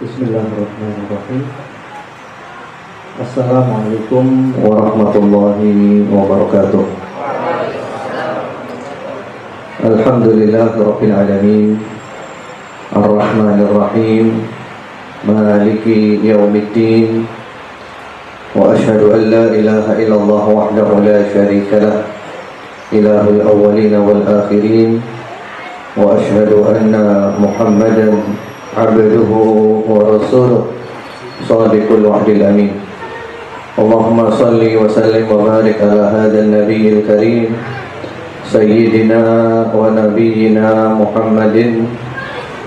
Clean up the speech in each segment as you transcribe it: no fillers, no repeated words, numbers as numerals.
Bismillahirrahmanirrahim. Assalamualaikum warahmatullahi wabarakatuh. Alhamdulillah rabbil alamin, Ar-Rahmanirrahim, Maliki yaumiddin, wa asyhadu an la ilaha illallah wahdahu la syarika lah, ilahul awwalina wal akhirin, wa asyhadu anna Muhammadan abduhu wa rasuluh shadiqul wa'dil amin. Allahumma salli wa sallim wa barik ala hadzal nabiyil karim sayyidina wa nabiyyina Muhammadin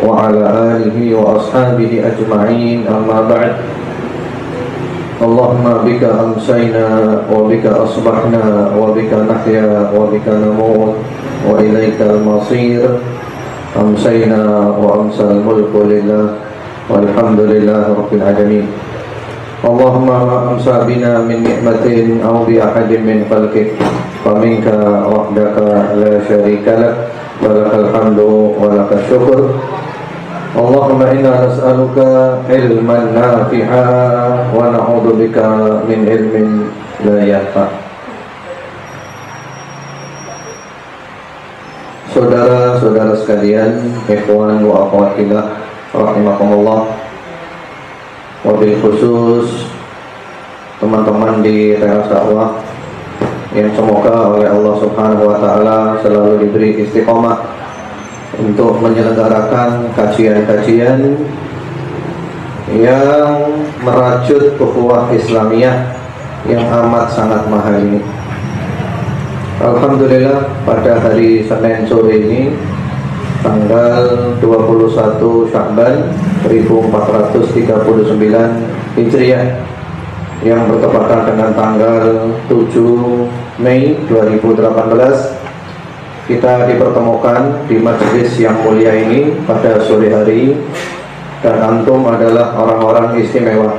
wa ala alihi wa ashabihi ajma'in, amma ba'd. Allahumma bika amsayna wa bika asbahna wa bika nahya wa bika namut wa ilaikal masir. Amsayna wa amsal mulku lillah walhamdulillahi rabbil alamin. Allahumma ma amsa bina min ni'matin aw bi ahadin min khalqik, faminka wahdaka la syarika lak, walakal hamdu walakal syukur. Allahumma inna nas'aluka ilman nafi'a wa na'udzubika min ilmin la yanfa'. Saudara-saudara sekalian, ikhwan wa akhwatillah rahimakumullah, wabil khusus teman-teman di teras dakwah yang semoga oleh Allah Subhanahu wa taala selalu diberi istiqomah untuk menyelenggarakan kajian-kajian yang merajut ukhuwah Islamiyah yang amat sangat mahal ini. Alhamdulillah, pada hari Senin sore ini tanggal 21 Sya'ban 1439 Hijriah yang bertepatan dengan tanggal 7 Mei 2018, kita dipertemukan di majelis yang mulia ini pada sore hari, dan antum adalah orang-orang istimewa.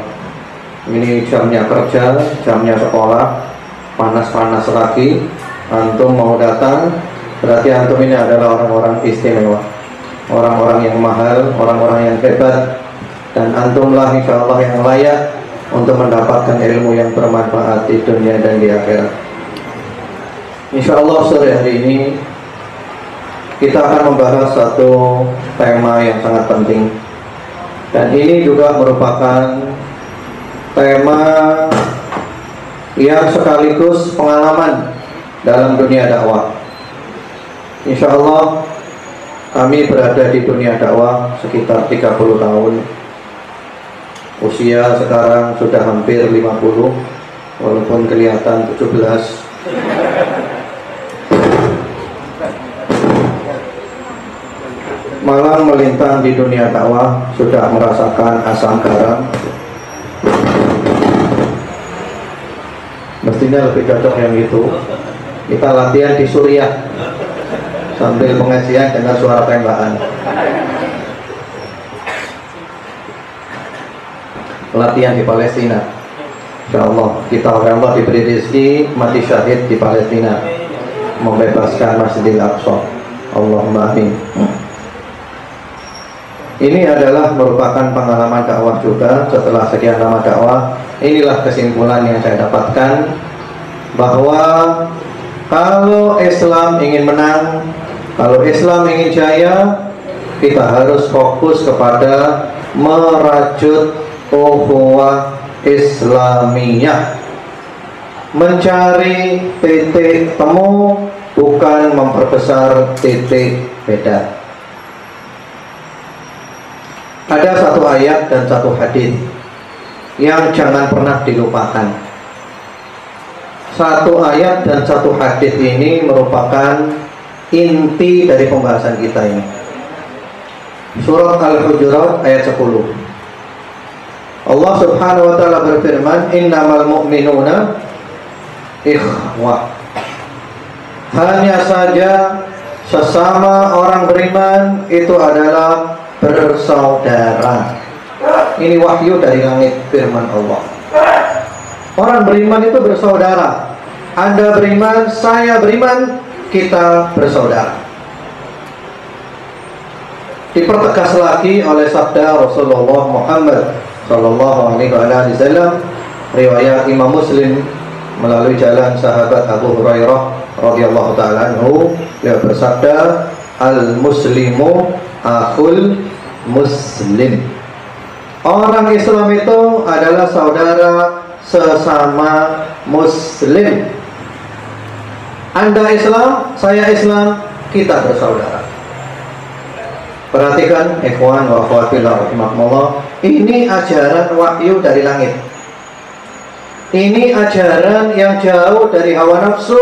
Ini jamnya kerja, jamnya sekolah, panas-panas lagi. Antum mau datang, berarti antum ini adalah orang-orang istimewa, orang-orang yang mahal, orang-orang yang hebat, dan antumlah insya Allah yang layak untuk mendapatkan ilmu yang bermanfaat di dunia dan di akhirat. Insya Allah sore hari ini kita akan membahas satu tema yang sangat penting, dan ini juga merupakan tema yang sekaligus pengalaman dalam dunia dakwah. Insya Allah kami berada di dunia dakwah sekitar 30 tahun. Usia sekarang sudah hampir 50, walaupun kelihatan 17. Malang melintang di dunia dakwah, sudah merasakan asam garam. Mestinya lebih cocok yang itu. Kita latihan di Suriah sambil pengajian dengan suara tembakan. Latihan di Palestina, insya Allah kita oleh Allah diberi rezeki mati syahid di Palestina, membebaskan Masjidil Aqsa. Allahumma amin. Ini adalah merupakan pengalaman dakwah juga. Setelah sekian lama dakwah, inilah kesimpulan yang saya dapatkan, bahwa kalau Islam ingin menang, kalau Islam ingin jaya, kita harus fokus kepada merajut ukhuwah Islamiyah, mencari titik temu, bukan memperbesar titik beda. Ada satu ayat dan satu hadis yang jangan pernah dilupakan. Satu ayat dan satu hadis ini merupakan inti dari pembahasan kita ini. Surah Al-Hujurat ayat 10. Allah Subhanahu wa taala berfirman, "Innamal mu'minuna ikhwah." Hanya saja sesama orang beriman itu adalah bersaudara. Ini wahyu dari langit, firman Allah. Orang beriman itu bersaudara. Anda beriman, saya beriman, kita bersaudara. Dipertegas lagi oleh sabda Rasulullah Muhammad Sallallahu Alaihi Wasallam, riwayat Imam Muslim melalui jalan sahabat Abu Hurairah radhiyallahu ta'ala anhu, dia bersabda, al-muslimu akhul muslim. Orang Islam itu adalah saudara sesama muslim. Anda Islam, saya Islam, kita bersaudara. Perhatikan ikhwan wa akhwat fillah rahimakumullah, ini ajaran wahyu dari langit. Ini ajaran yang jauh dari hawa nafsu,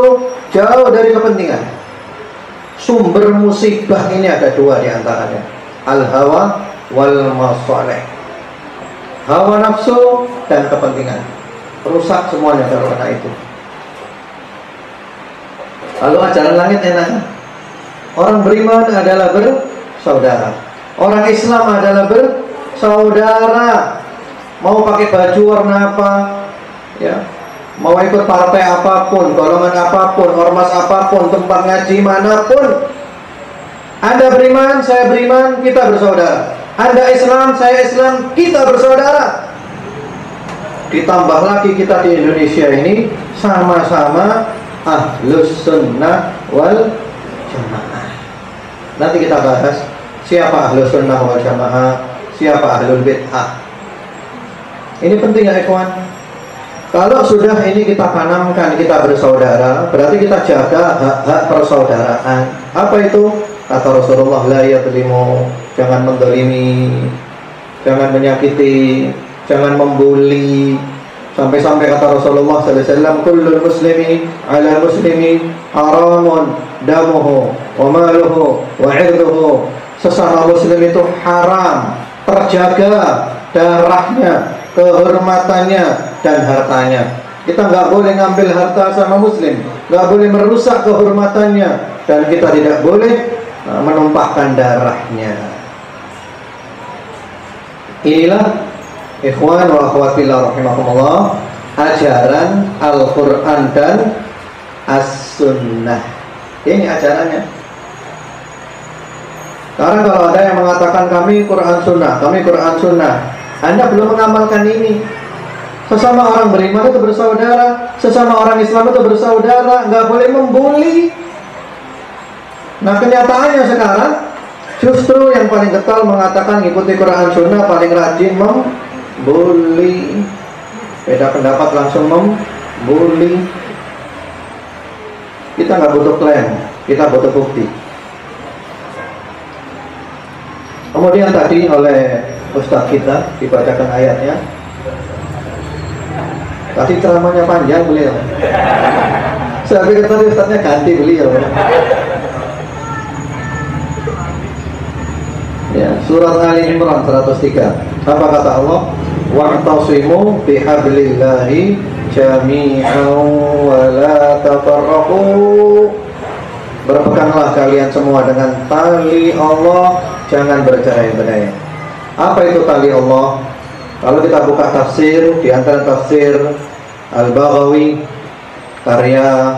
jauh dari kepentingan. Sumber musibah ini ada dua di antaranya, al-hawa wal masalih. Hawa nafsu dan kepentingan. Rusak semuanya kalau kena itu. Lalu ajaran langit enak. Orang beriman adalah bersaudara. Orang Islam adalah bersaudara. Mau pakai baju warna apa, ya, mau ikut partai apapun, golongan apapun, ormas apapun, tempat ngaji manapun, Anda beriman, saya beriman, kita bersaudara. Anda Islam, saya Islam, kita bersaudara. Ditambah lagi kita di Indonesia ini sama-sama Ahlus Sunnah wal Jamaah. Nanti kita bahas siapa Ahlus Sunnah wal Jamaah, siapa Ahlul Bid'ah. Ini penting ya ikhwan. Kalau sudah ini kita tanamkan, kita bersaudara, berarti kita jaga hak-hak persaudaraan. Apa itu? Kata Rasulullah, la yadlimu, jangan mendolimi, jangan menyakiti, jangan membuli. Sampai-sampai kata Rasulullah sallallahu alaihi wasallam, kullul muslimi ala muslimi haramun damuhu wa maluhu wa 'irduhu. Sesama muslim itu haram, terjaga darahnya, kehormatannya, dan hartanya. Kita nggak boleh ngambil harta sama muslim, nggak boleh merusak kehormatannya, dan kita tidak boleh menumpahkan darahnya. Inilah ikhwan wa akhwatillah rahimakumullah, ajaran Al-Quran dan As-Sunnah. Ini ajarannya. Karena kalau ada yang mengatakan kami Quran Sunnah, kami Quran Sunnah, Anda belum mengamalkan ini. Sesama orang beriman itu bersaudara, sesama orang Islam itu bersaudara, nggak boleh membuli. Nah kenyataannya sekarang justru yang paling getol mengatakan ikuti Quran Sunnah, paling rajin membuli, beda pendapat langsung membuli. Kita nggak butuh klaim, kita butuh bukti. Kemudian tadi oleh Ustaz kita dibacakan ayatnya. Tadi ceramahnya panjang beliau, saya pikir tadi Ustaznya ganti beliau. Ya, Surah Ali Imran 103. Apa kata Allah? Wa'tasimu bihablillahi jami'an wa la tafarraqu. Berpeganglah kalian semua dengan tali Allah, jangan bercerai-berai. Apa itu tali Allah? Kalau kita buka tafsir, di antara tafsir Al-Baghawi karya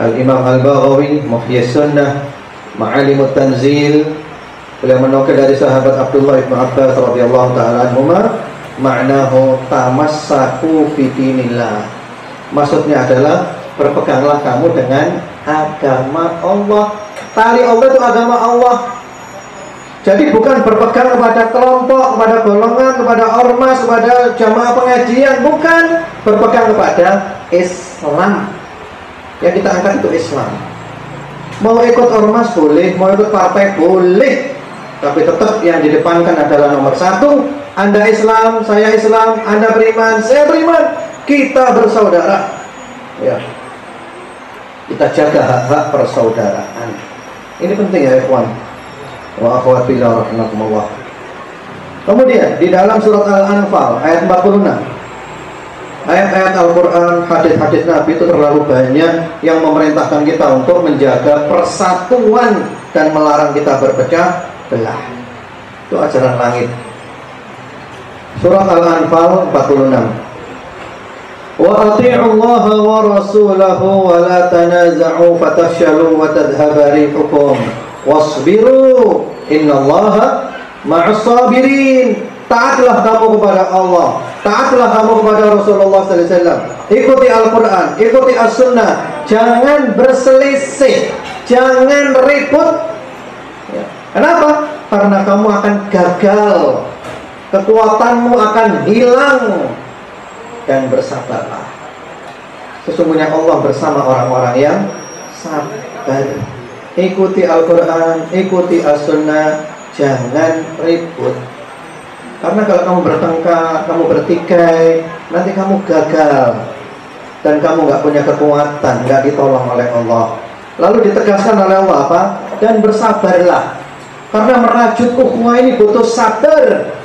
Al-Imam Al-Baghawi, Muhyis Sunnah, Ma'alimut Tanzil, beliau menukil dari sahabat Abdullah bin Abbas radhiyallahu ta'ala anhuma, ma'nahu tamassaku fi dinillah. Maksudnya adalah berpeganglah kamu dengan agama Allah. Tali Allah itu agama Allah. Jadi bukan berpegang kepada kelompok, kepada golongan, kepada ormas, kepada jamaah pengajian, bukan. Berpegang kepada Islam. Yang kita angkat itu Islam. Mau ikut ormas boleh, mau ikut partai boleh, tapi tetap yang didepankan adalah nomor satu, Anda Islam, saya Islam, Anda beriman, saya beriman, kita bersaudara. Ya, kita jaga hak-hak persaudaraan. Ini penting ya ikhwan wa akhwat fillah rahimakumullah. Kemudian di dalam surah Al-Anfal ayat 46, ayat-ayat Al-Quran, hadis-hadis Nabi itu terlalu banyak yang memerintahkan kita untuk menjaga persatuan dan melarang kita berpecah belah. Itu ajaran langit. Surah Al-Anfal 46. Wa ati'u Allah wa rasulahu wa la tanaza'u fatafshalu wa tadhhaba rihukum wasbiru innallaha ma'as sabirin. Taatlah kamu kepada Allah, taatlah kamu kepada Rasulullah sallallahu alaihi wasallam. Ikuti Al-Qur'an, ikuti As-Sunnah. Jangan berselisih, jangan ribut. Kenapa? Karena kamu akan gagal, kekuatanmu akan hilang. Dan bersabarlah, sesungguhnya Allah bersama orang-orang yang sabar. Ikuti Al-Quran, ikuti As-Sunnah, jangan ribut. Karena kalau kamu bertengkar, kamu bertikai, nanti kamu gagal dan kamu nggak punya kekuatan, nggak ditolong oleh Allah. Lalu ditegaskan oleh Allah apa? Dan bersabarlah, karena merajut ukhuwah ini butuh sabar.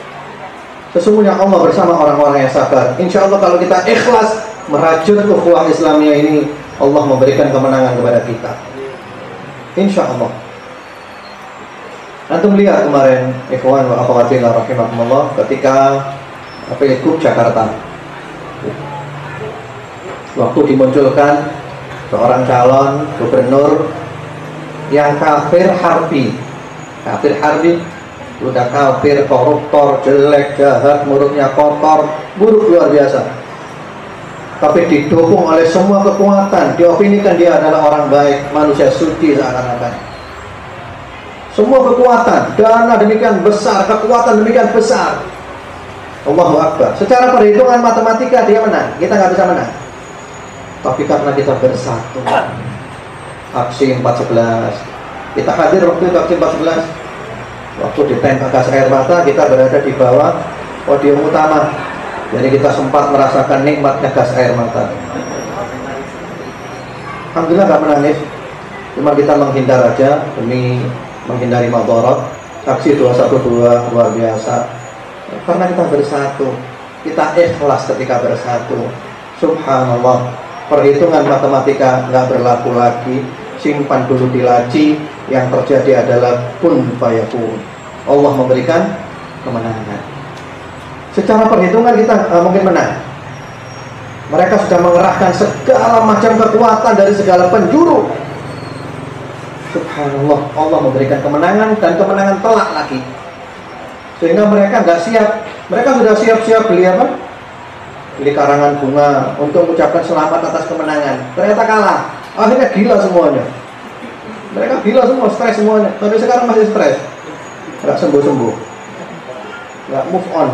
Sesungguhnya Allah bersama orang-orang yang sabar. Insya Allah kalau kita ikhlas merajut ukhuwah Islamiyah ini, Allah memberikan kemenangan kepada kita, insya Allah. Antum lihat kemarin, ikhwan wa akhwatillah rahimahumullah, ketika Pilgub Jakarta, waktu dimunculkan seorang calon gubernur yang kafir harbi. Kafir harbi udah kafir, koruptor, jelek, jahat, mulutnya kotor, buruk luar biasa. Tapi didukung oleh semua kekuatan, diopinikan dia adalah orang baik, manusia suci seakan-akan. Semua kekuatan, dana demikian besar, kekuatan demikian besar. Allahu Akbar. Secara perhitungan matematika dia menang, kita nggak bisa menang. Tapi karena kita bersatu, aksi 411, kita hadir waktu itu aksi 411. Waktu di tank gas air mata, kita berada di bawah podium utama. Jadi kita sempat merasakan nikmatnya gas air mata. Alhamdulillah gak menangis, cuma kita menghindar aja demi menghindari madharat. Aksi 212 luar biasa. Karena kita bersatu, kita ikhlas ketika bersatu. Subhanallah, perhitungan matematika gak berlaku lagi. Simpan dulu di laci. Yang terjadi adalah kun fayakun. Allah memberikan kemenangan. Secara perhitungan kita mungkin menang. Mereka sudah mengerahkan segala macam kekuatan dari segala penjuru. Subhanallah, Allah memberikan kemenangan, dan kemenangan telak lagi, sehingga mereka nggak siap. Mereka sudah siap-siap beli apa? Beli karangan bunga untuk mengucapkan selamat atas kemenangan. Ternyata kalah. Akhirnya gila semuanya. Mereka gila semua, stres semuanya. Tapi sekarang masih stres, nggak sembuh-sembuh, nggak move on.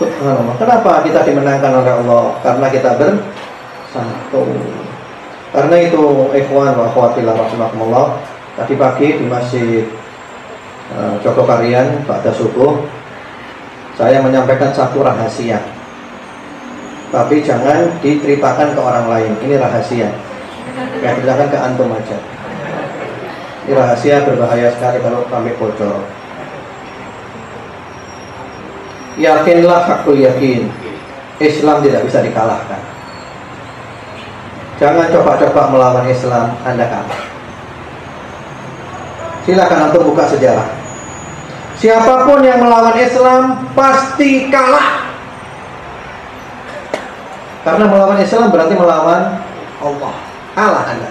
Subhanallah. Kenapa kita dimenangkan oleh Allah? Karena kita bersatu. Karena itu, ikhwan wa akhwatillah rahimakumullah, tadi pagi di Masjid Jogokarian pada subuh, saya menyampaikan satu rahasia. Tapi jangan diceritakan ke orang lain. Ini rahasia. Ya, ceritakan ke antum aja. Ini rahasia, berbahaya sekali kalau sampai bocor. Yakinlah hakul yakin, Islam tidak bisa dikalahkan. Jangan coba-coba melawan Islam, Anda kalah. Silakan antum buka sejarah. Siapapun yang melawan Islam pasti kalah. Karena melawan Islam berarti melawan Allah. Allah Anda.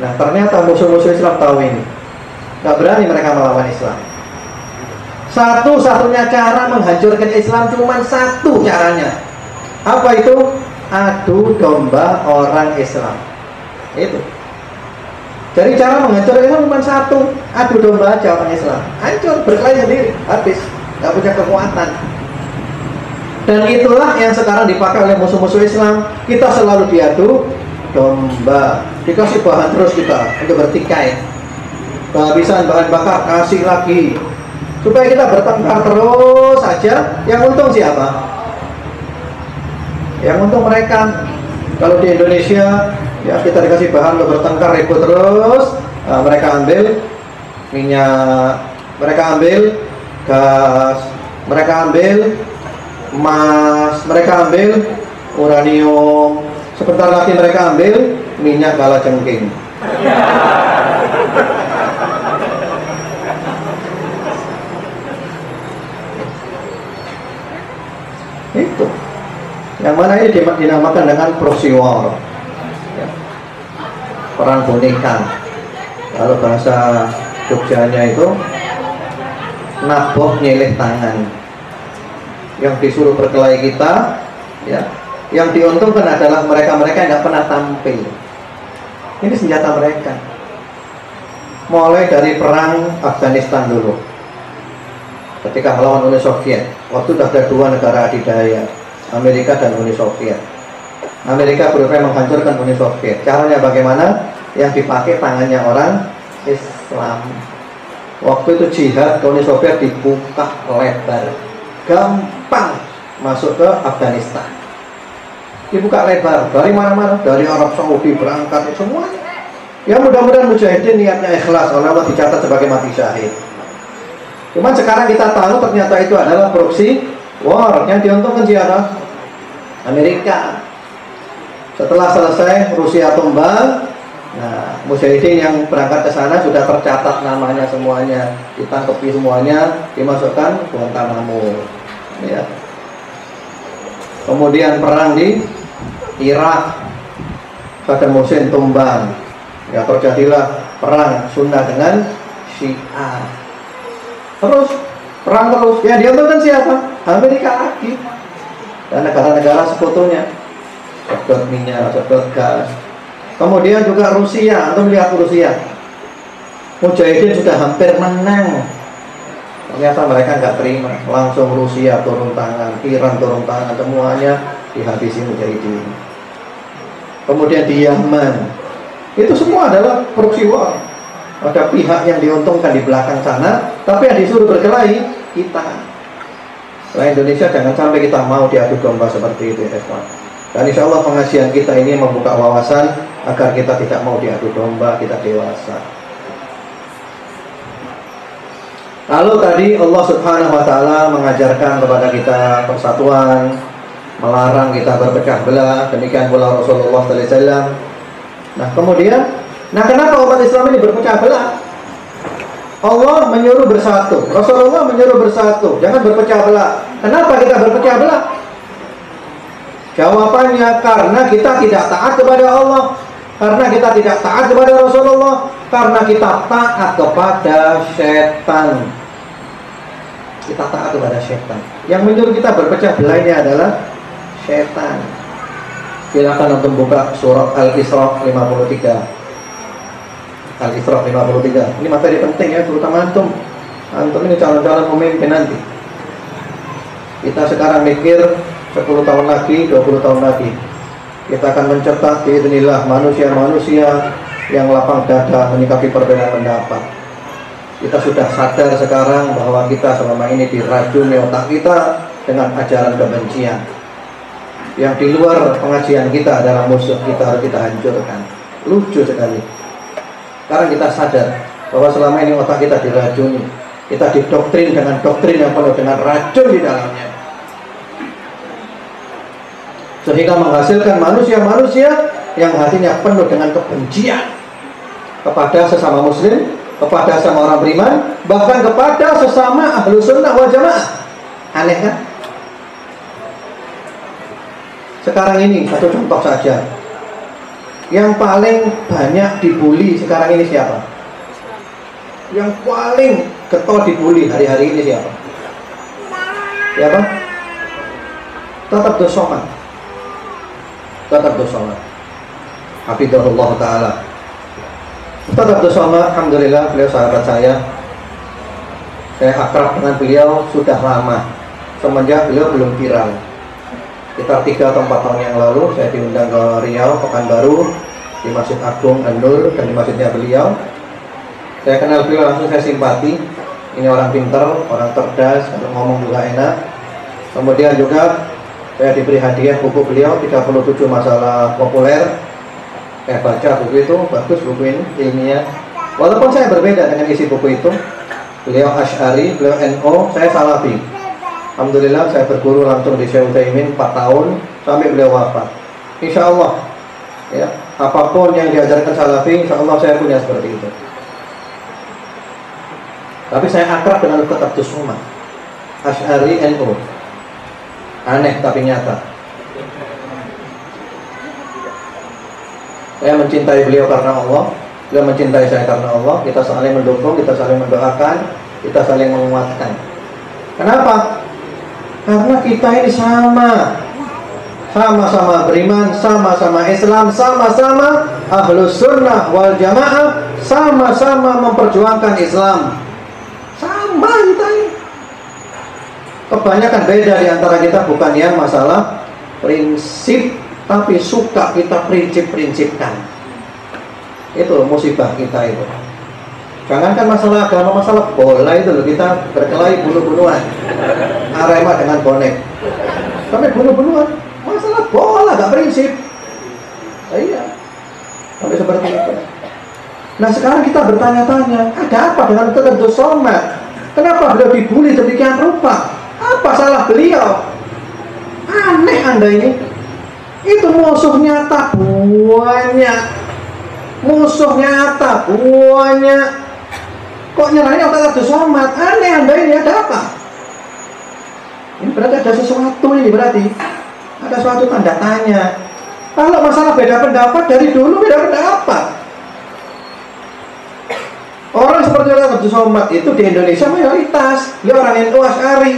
Nah, ternyata musuh-musuh Islam tahu ini. Gak berani mereka melawan Islam. Satu-satunya cara menghancurkan Islam cuma satu caranya. Apa itu? Adu domba orang Islam. Itu. Jadi cara menghancurkan Islam cuma satu, adu domba aja orang Islam. Hancur, berkelahi sendiri, habis. Gak punya kekuatan. Dan itulah yang sekarang dipakai oleh musuh-musuh Islam. Kita selalu diadu domba, dikasih bahan terus kita untuk bertikai. Kehabisan bahan bakar, kasih lagi, supaya kita bertengkar terus saja. Yang untung siapa? Yang untung mereka. Kalau di Indonesia ya kita dikasih bahan untuk bertengkar, ribut terus. Mereka ambil minyak, mereka ambil gas, mereka ambil emas, mereka ambil uranium, sebentar lagi mereka ambil minyak kalajengking. Itu yang mana ini dinamakan dengan prosiwar, ya, perang boneka. Kalau bahasa Jogjanya itu nabok nyeleh tangan. Yang disuruh berkelahi kita, ya, yang diuntungkan adalah mereka-mereka yang tidak pernah tampil. Ini senjata mereka. Mulai dari perang Afghanistan dulu, ketika melawan Uni Soviet, waktu itu ada dua negara adidaya, Amerika dan Uni Soviet. Amerika berupaya menghancurkan Uni Soviet. Caranya bagaimana? Yang dipakai tangannya orang Islam. Waktu itu jihad ke Uni Soviet dibuka lebar, gampang masuk ke Afghanistan. Dibuka lebar dari mana-mana, dari Arab Saudi berangkat semuanya. Ya mudah-mudahan mujahidin niatnya ikhlas, oleh Allah dicatat sebagai mati syahid. Cuman sekarang kita tahu ternyata itu adalah proksi war. Yang diuntungkan siapa? Amerika. Setelah selesai Rusia tumbang, nah mujahidin yang berangkat ke sana sudah tercatat namanya semuanya, ditangkepi semuanya, dimasukkan Guantanamo, ya. Kemudian perang di Irak, Saddam Hussein tumbang. Ya, terjadilah perang Sunnah dengan Syiah. Terus perang terus. Ya, diuntungkan siapa? Amerika lagi dan negara-negara sekutunya. Sedot minyak, sedot gas. Kemudian juga Rusia. Antum lihat Rusia, mujahidin sudah hampir menang, ternyata mereka nggak terima. Langsung Rusia turun tangan, Iran turun tangan, semuanya dihabisi mujahidin. Kemudian di Yaman, itu semua adalah proksi war. Ada pihak yang diuntungkan di belakang sana, tapi yang disuruh berkelahi kita. Nah, Indonesia jangan sampai kita mau diadu domba seperti itu, Evan. Dan insya Allah pengajian kita ini membuka wawasan agar kita tidak mau diadu domba, kita dewasa. Lalu tadi Allah Subhanahu Wa Taala mengajarkan kepada kita persatuan, melarang kita berpecah belah. Demikian pula Rasulullah Sallallahu Alaihi Wasallam. Nah kemudian, kenapa umat Islam ini berpecah belah? Allah menyuruh bersatu, Rasulullah menyuruh bersatu, jangan berpecah belah. Kenapa kita berpecah belah? Jawabannya karena kita tidak taat kepada Allah, karena kita tidak taat kepada Rasulullah, karena kita taat kepada setan. Kita taat kepada setan. Yang menyuruh kita berpecah belahnya adalah setan. Silakan untuk buka surah Al-Isra 53. Al-Isra 53. Ini materi penting ya, terutama antum. Antum ini calon-calon pemimpin nanti. Kita sekarang mikir 10 tahun lagi, 20 tahun lagi. Kita akan mencetak biiznillah manusia-manusia yang lapang dada menyikapi perbedaan pendapat. Kita sudah sadar sekarang bahwa kita selama ini diracuni otak kita dengan ajaran kebencian. Yang di luar pengajian kita adalah musuh kita, harus kita hancurkan. Lucu sekali. Sekarang kita sadar bahwa selama ini otak kita diracuni, kita didoktrin dengan doktrin yang penuh dengan racun di dalamnya, sehingga menghasilkan manusia-manusia yang hatinya penuh dengan kebencian kepada sesama muslim, kepada sesama orang beriman, bahkan kepada sesama ahlu sunnah wal jamaah. Aneh kan? Sekarang ini satu contoh saja. Yang paling banyak dibully sekarang ini siapa? Yang paling getol dibully hari-hari ini siapa? Siapa? Tetap Somad. Tetap Somad. Hafizahullah Ta'ala. Tetap Somad, alhamdulillah beliau sahabat saya. Saya akrab dengan beliau sudah lama, semenjak beliau belum viral. Sekitar 3 atau 4 tahun yang lalu saya diundang ke Riau, Pekanbaru, di Masjid Agung Endul dan di masjidnya beliau. Saya kenal beliau langsung, saya simpati. Ini orang pinter, orang cerdas, kalau ngomong juga enak. Kemudian juga saya diberi hadiah buku beliau 37 masalah populer. Saya baca buku itu, bagus buku ini, ilmiah. Walaupun saya berbeda dengan isi buku itu. Beliau Ash'ari, beliau NU, saya Salafi. Alhamdulillah saya berguru langsung di Syekh Utsaimin 4 tahun sampai beliau wafat. Insya Allah ya, apapun yang diajarkan Salafi, insya Allah saya punya seperti itu. Tapi saya akrab dengan Ustaz Somad Ash'ari NU. Aneh tapi nyata. Saya mencintai beliau karena Allah, beliau mencintai saya karena Allah. Kita saling mendukung, kita saling mendoakan, kita saling menguatkan. Kenapa? Karena kita ini sama, sama-sama beriman, sama-sama Islam, sama-sama Ahlus Sunnah wal Jamaah, sama-sama memperjuangkan Islam. Sama kita ini. Kebanyakan beda di antara kita bukan yang masalah prinsip, tapi suka kita prinsip-prinsipkan. Itu musibah kita itu. Jangankan masalah agama, masalah bola itu loh, kita berkelahi bunuh-bunuhan. Arema dengan bonek, sampai bunuh-bunuhan. Masalah bola gak prinsip. Iya, sampai seperti itu. Nah sekarang kita bertanya-tanya, ada apa dengan tertentu Somad? Kenapa beliau dibully demikian rupa? Apa salah beliau? Aneh Anda ini. Itu musuh nyata banyak. Musuh nyata banyak. Kok nyerahnya otak-otak Somad? Aneh Anda ini, ada apa? Ini berarti ada sesuatu ini, berarti ada suatu tanda tanya. Kalau masalah beda pendapat, dari dulu beda pendapat. Orang seperti otak-otak Somad itu di Indonesia mayoritas. Dia orang NU Ash'ari.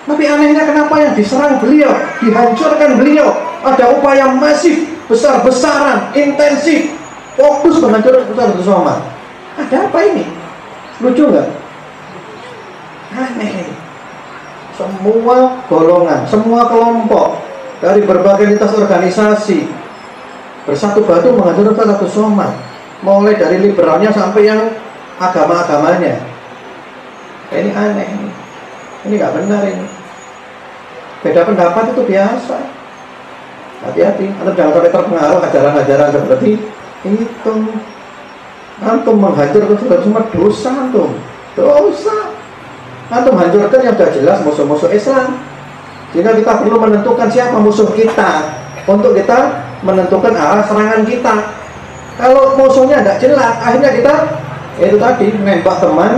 Tapi anehnya kenapa yang diserang beliau, dihancurkan beliau, ada upaya masif, besar-besaran, intensif, fokus menghancurkan Ustaz Somad. Ada apa ini? Lucu nggak? Aneh. Semua golongan, semua kelompok dari berbagai lintas organisasi bersatu padu menghancurkan Ustaz Somad. Mulai dari liberalnya sampai yang agama-agamanya. Ini aneh. Ini nggak benar ini. Beda pendapat itu biasa. Hati-hati, Anda jangan sampai terpengaruh ajaran-ajaran seperti itu. Antum menghancurkan Ustaz Somad dosa, antum dosa. Antum hancurkan yang sudah jelas musuh-musuh Islam. Sehingga kita perlu menentukan siapa musuh kita untuk kita menentukan arah serangan kita. Kalau musuhnya tidak jelas, akhirnya kita itu tadi menembak teman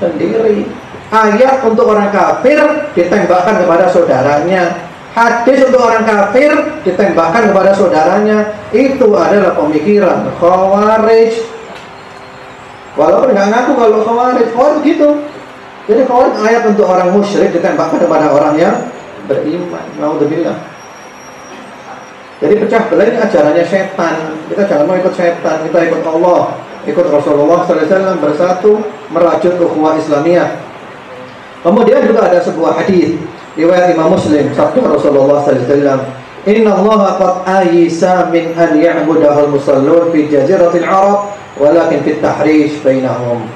sendiri. Ayat untuk orang kafir ditembakkan kepada saudaranya, hadis untuk orang kafir ditembakkan kepada saudaranya. Itu adalah pemikiran Khawarij. Walaupun nggak ngaku kalau Khawarij, Khawarij gitu. Jadi Khawarij ayat untuk orang musyrik ditembakkan kepada orang yang beriman. Naudzubillah. Jadi pecah belah ini ajarannya setan. Kita jangan mau ikut setan, kita ikut Allah, ikut Rasulullah SAW, bersatu merajut ukhuwah Islamiyah. Kemudian juga ada sebuah hadis riwayat Imam Muslim, sabda Rasulullah sallallahu alaihi wasallam, "Inna Allah qad ayisa min an ya'budahu al-musallun fi jaziratil Arab, walakin fit tahrish bainahum."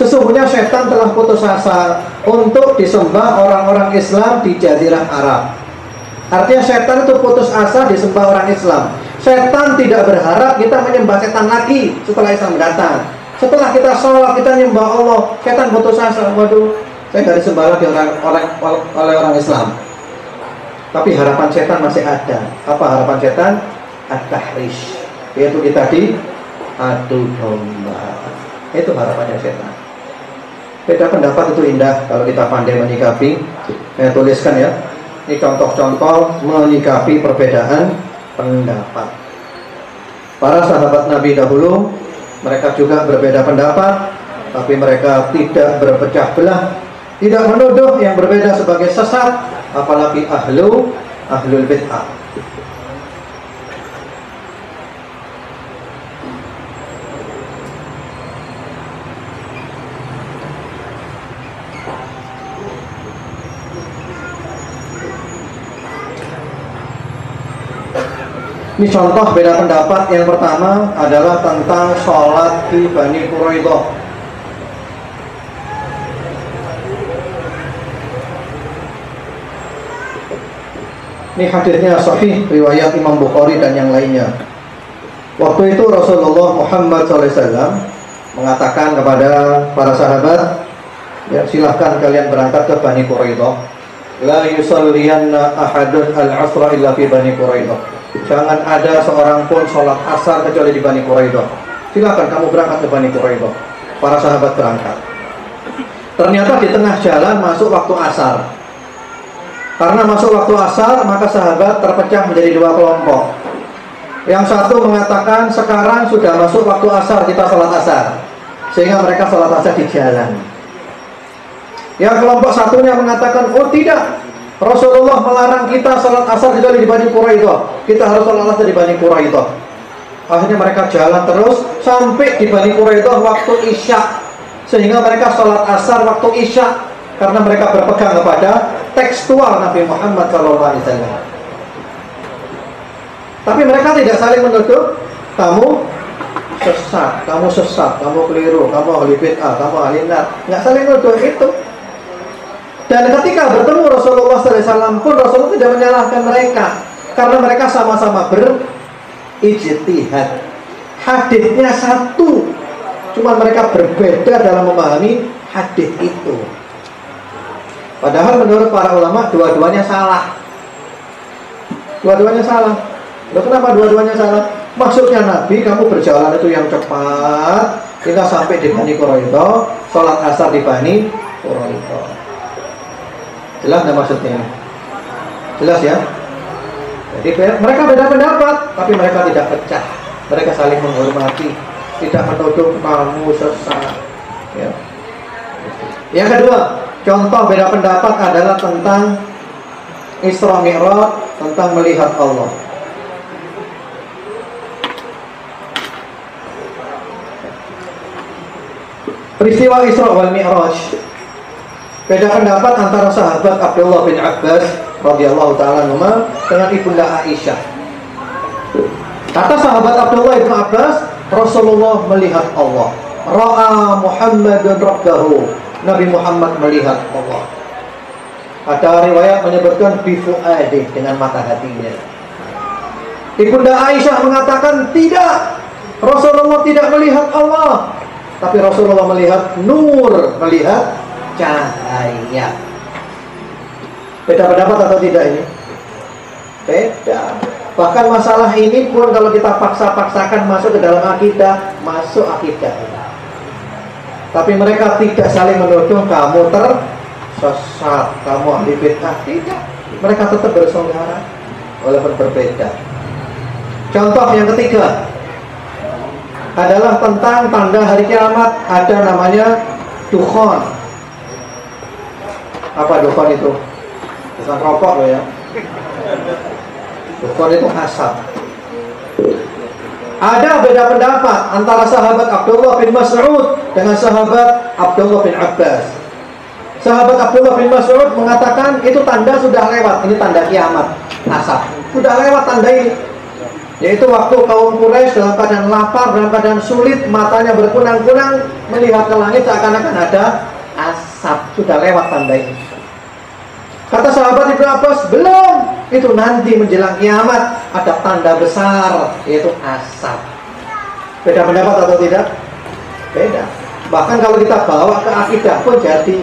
Sesungguhnya setan telah putus asa untuk disembah orang-orang Islam di jazirah Arab. Artinya setan itu putus asa disembah orang Islam. Setan tidak berharap kita menyembah setan lagi setelah Islam datang. Setelah kita sholat, kita nyembah Allah, setan putus asa. Waduh, saya dari sembah lagi oleh orang Islam. Tapi harapan setan masih ada. Apa harapan setan? At-tahrish, yaitu kita di adu domba. Itu harapannya setan. Beda pendapat itu indah kalau kita pandai menyikapi. Saya tuliskan ya, ini contoh-contoh menyikapi perbedaan pendapat. Para sahabat Nabi dahulu, mereka juga berbeda pendapat, tapi mereka tidak berpecah belah, tidak menuduh yang berbeda sebagai sesat, apalagi ahlul bid'ah. Ini contoh beda pendapat. Yang pertama adalah tentang sholat di Bani Quraidah. Ini hadisnya sahih riwayat Imam Bukhari dan yang lainnya. Waktu itu Rasulullah Muhammad SAW mengatakan kepada para sahabat, ya, silahkan kalian berangkat ke Bani Quraidah. La yusalliyanna ahadun al-asra illa fi Bani Quraidah. Jangan ada seorang pun sholat asar kecuali di Bani Quraidah. Silahkan kamu berangkat ke Bani Quraidah. Para sahabat berangkat. Ternyata di tengah jalan masuk waktu asar. Karena masuk waktu asar, maka sahabat terpecah menjadi dua kelompok. Yang satu mengatakan sekarang sudah masuk waktu asar, kita sholat asar, sehingga mereka sholat asar di jalan. Yang kelompok satunya mengatakan, oh tidak, Rasulullah melarang kita sholat asar kecuali di Bani Quraidah, kita harus sholat asar di Bani Quraidah. Akhirnya mereka jalan terus sampai di Bani Quraidah waktu isya, sehingga mereka sholat asar waktu isya, karena mereka berpegang kepada tekstual Nabi Muhammad SAW. Tapi mereka tidak saling menuduh, kamu sesat, kamu sesat, kamu keliru, kamu ahli bid'ah, kamu ahli nar. Nggak saling menuduh itu. Dan ketika bertemu Rasulullah SAW pun, Rasulullah tidak menyalahkan mereka, karena mereka sama-sama berijtihad. Hadisnya satu, cuma mereka berbeda dalam memahami hadis itu. Padahal menurut para ulama dua-duanya salah. Dua-duanya salah. Loh, kenapa dua-duanya salah? Maksudnya Nabi, kamu berjalan itu yang cepat, kita sampai di Bani Quraidah, sholat asar di Bani Quraidah. Jelas nggak maksudnya? Jelas ya? Jadi mereka beda pendapat, tapi mereka tidak pecah. Mereka saling menghormati, tidak menuduh kamu sesat. Ya. Yang kedua, contoh beda pendapat adalah tentang Isra Mi'raj, tentang melihat Allah. Peristiwa Isra wal Mi'raj, beda pendapat antara sahabat Abdullah bin Abbas radhiyallahu ta'ala anhuma dengan ibunda Aisyah. Kata sahabat Abdullah bin Abbas, Rasulullah melihat Allah. Ra'a Muhammadun Rabbahu, Nabi Muhammad melihat Allah. Ada riwayat menyebutkan bifu'adih, dengan mata hatinya. Ibunda Aisyah mengatakan tidak, Rasulullah tidak melihat Allah, tapi Rasulullah melihat nur, melihat cahaya. Beda pendapat atau tidak ini? Beda. Bahkan masalah ini pun kalau kita paksa-paksakan masuk ke dalam akidah, masuk akidah. Tapi mereka tidak saling menuduh kamu tersesat, kamu ahli bid'ah, tidak. Mereka tetap bersaudara walaupun berbeda. Contoh yang ketiga adalah tentang tanda hari kiamat. Ada namanya dukhon. Apa dukhon itu? Bukan rokok loh ya. Dukhon itu asap. Ada beda pendapat antara sahabat Abdullah bin Mas'ud dengan sahabat Abdullah bin Abbas. Sahabat Abdullah bin Mas'ud mengatakan itu tanda sudah lewat, ini tanda kiamat, asap. Sudah lewat tanda ini, yaitu waktu kaum Quraisy dalam keadaan lapar, dalam keadaan sulit, matanya berkunang-kunang, melihat ke langit seakan-akan ada asap. Sudah lewat tanda ini. Kata sahabat Ibn Abbas, belum, itu nanti menjelang kiamat ada tanda besar, yaitu asap. Beda pendapat atau tidak? Beda. Bahkan kalau kita bawa ke akidah pun jadi.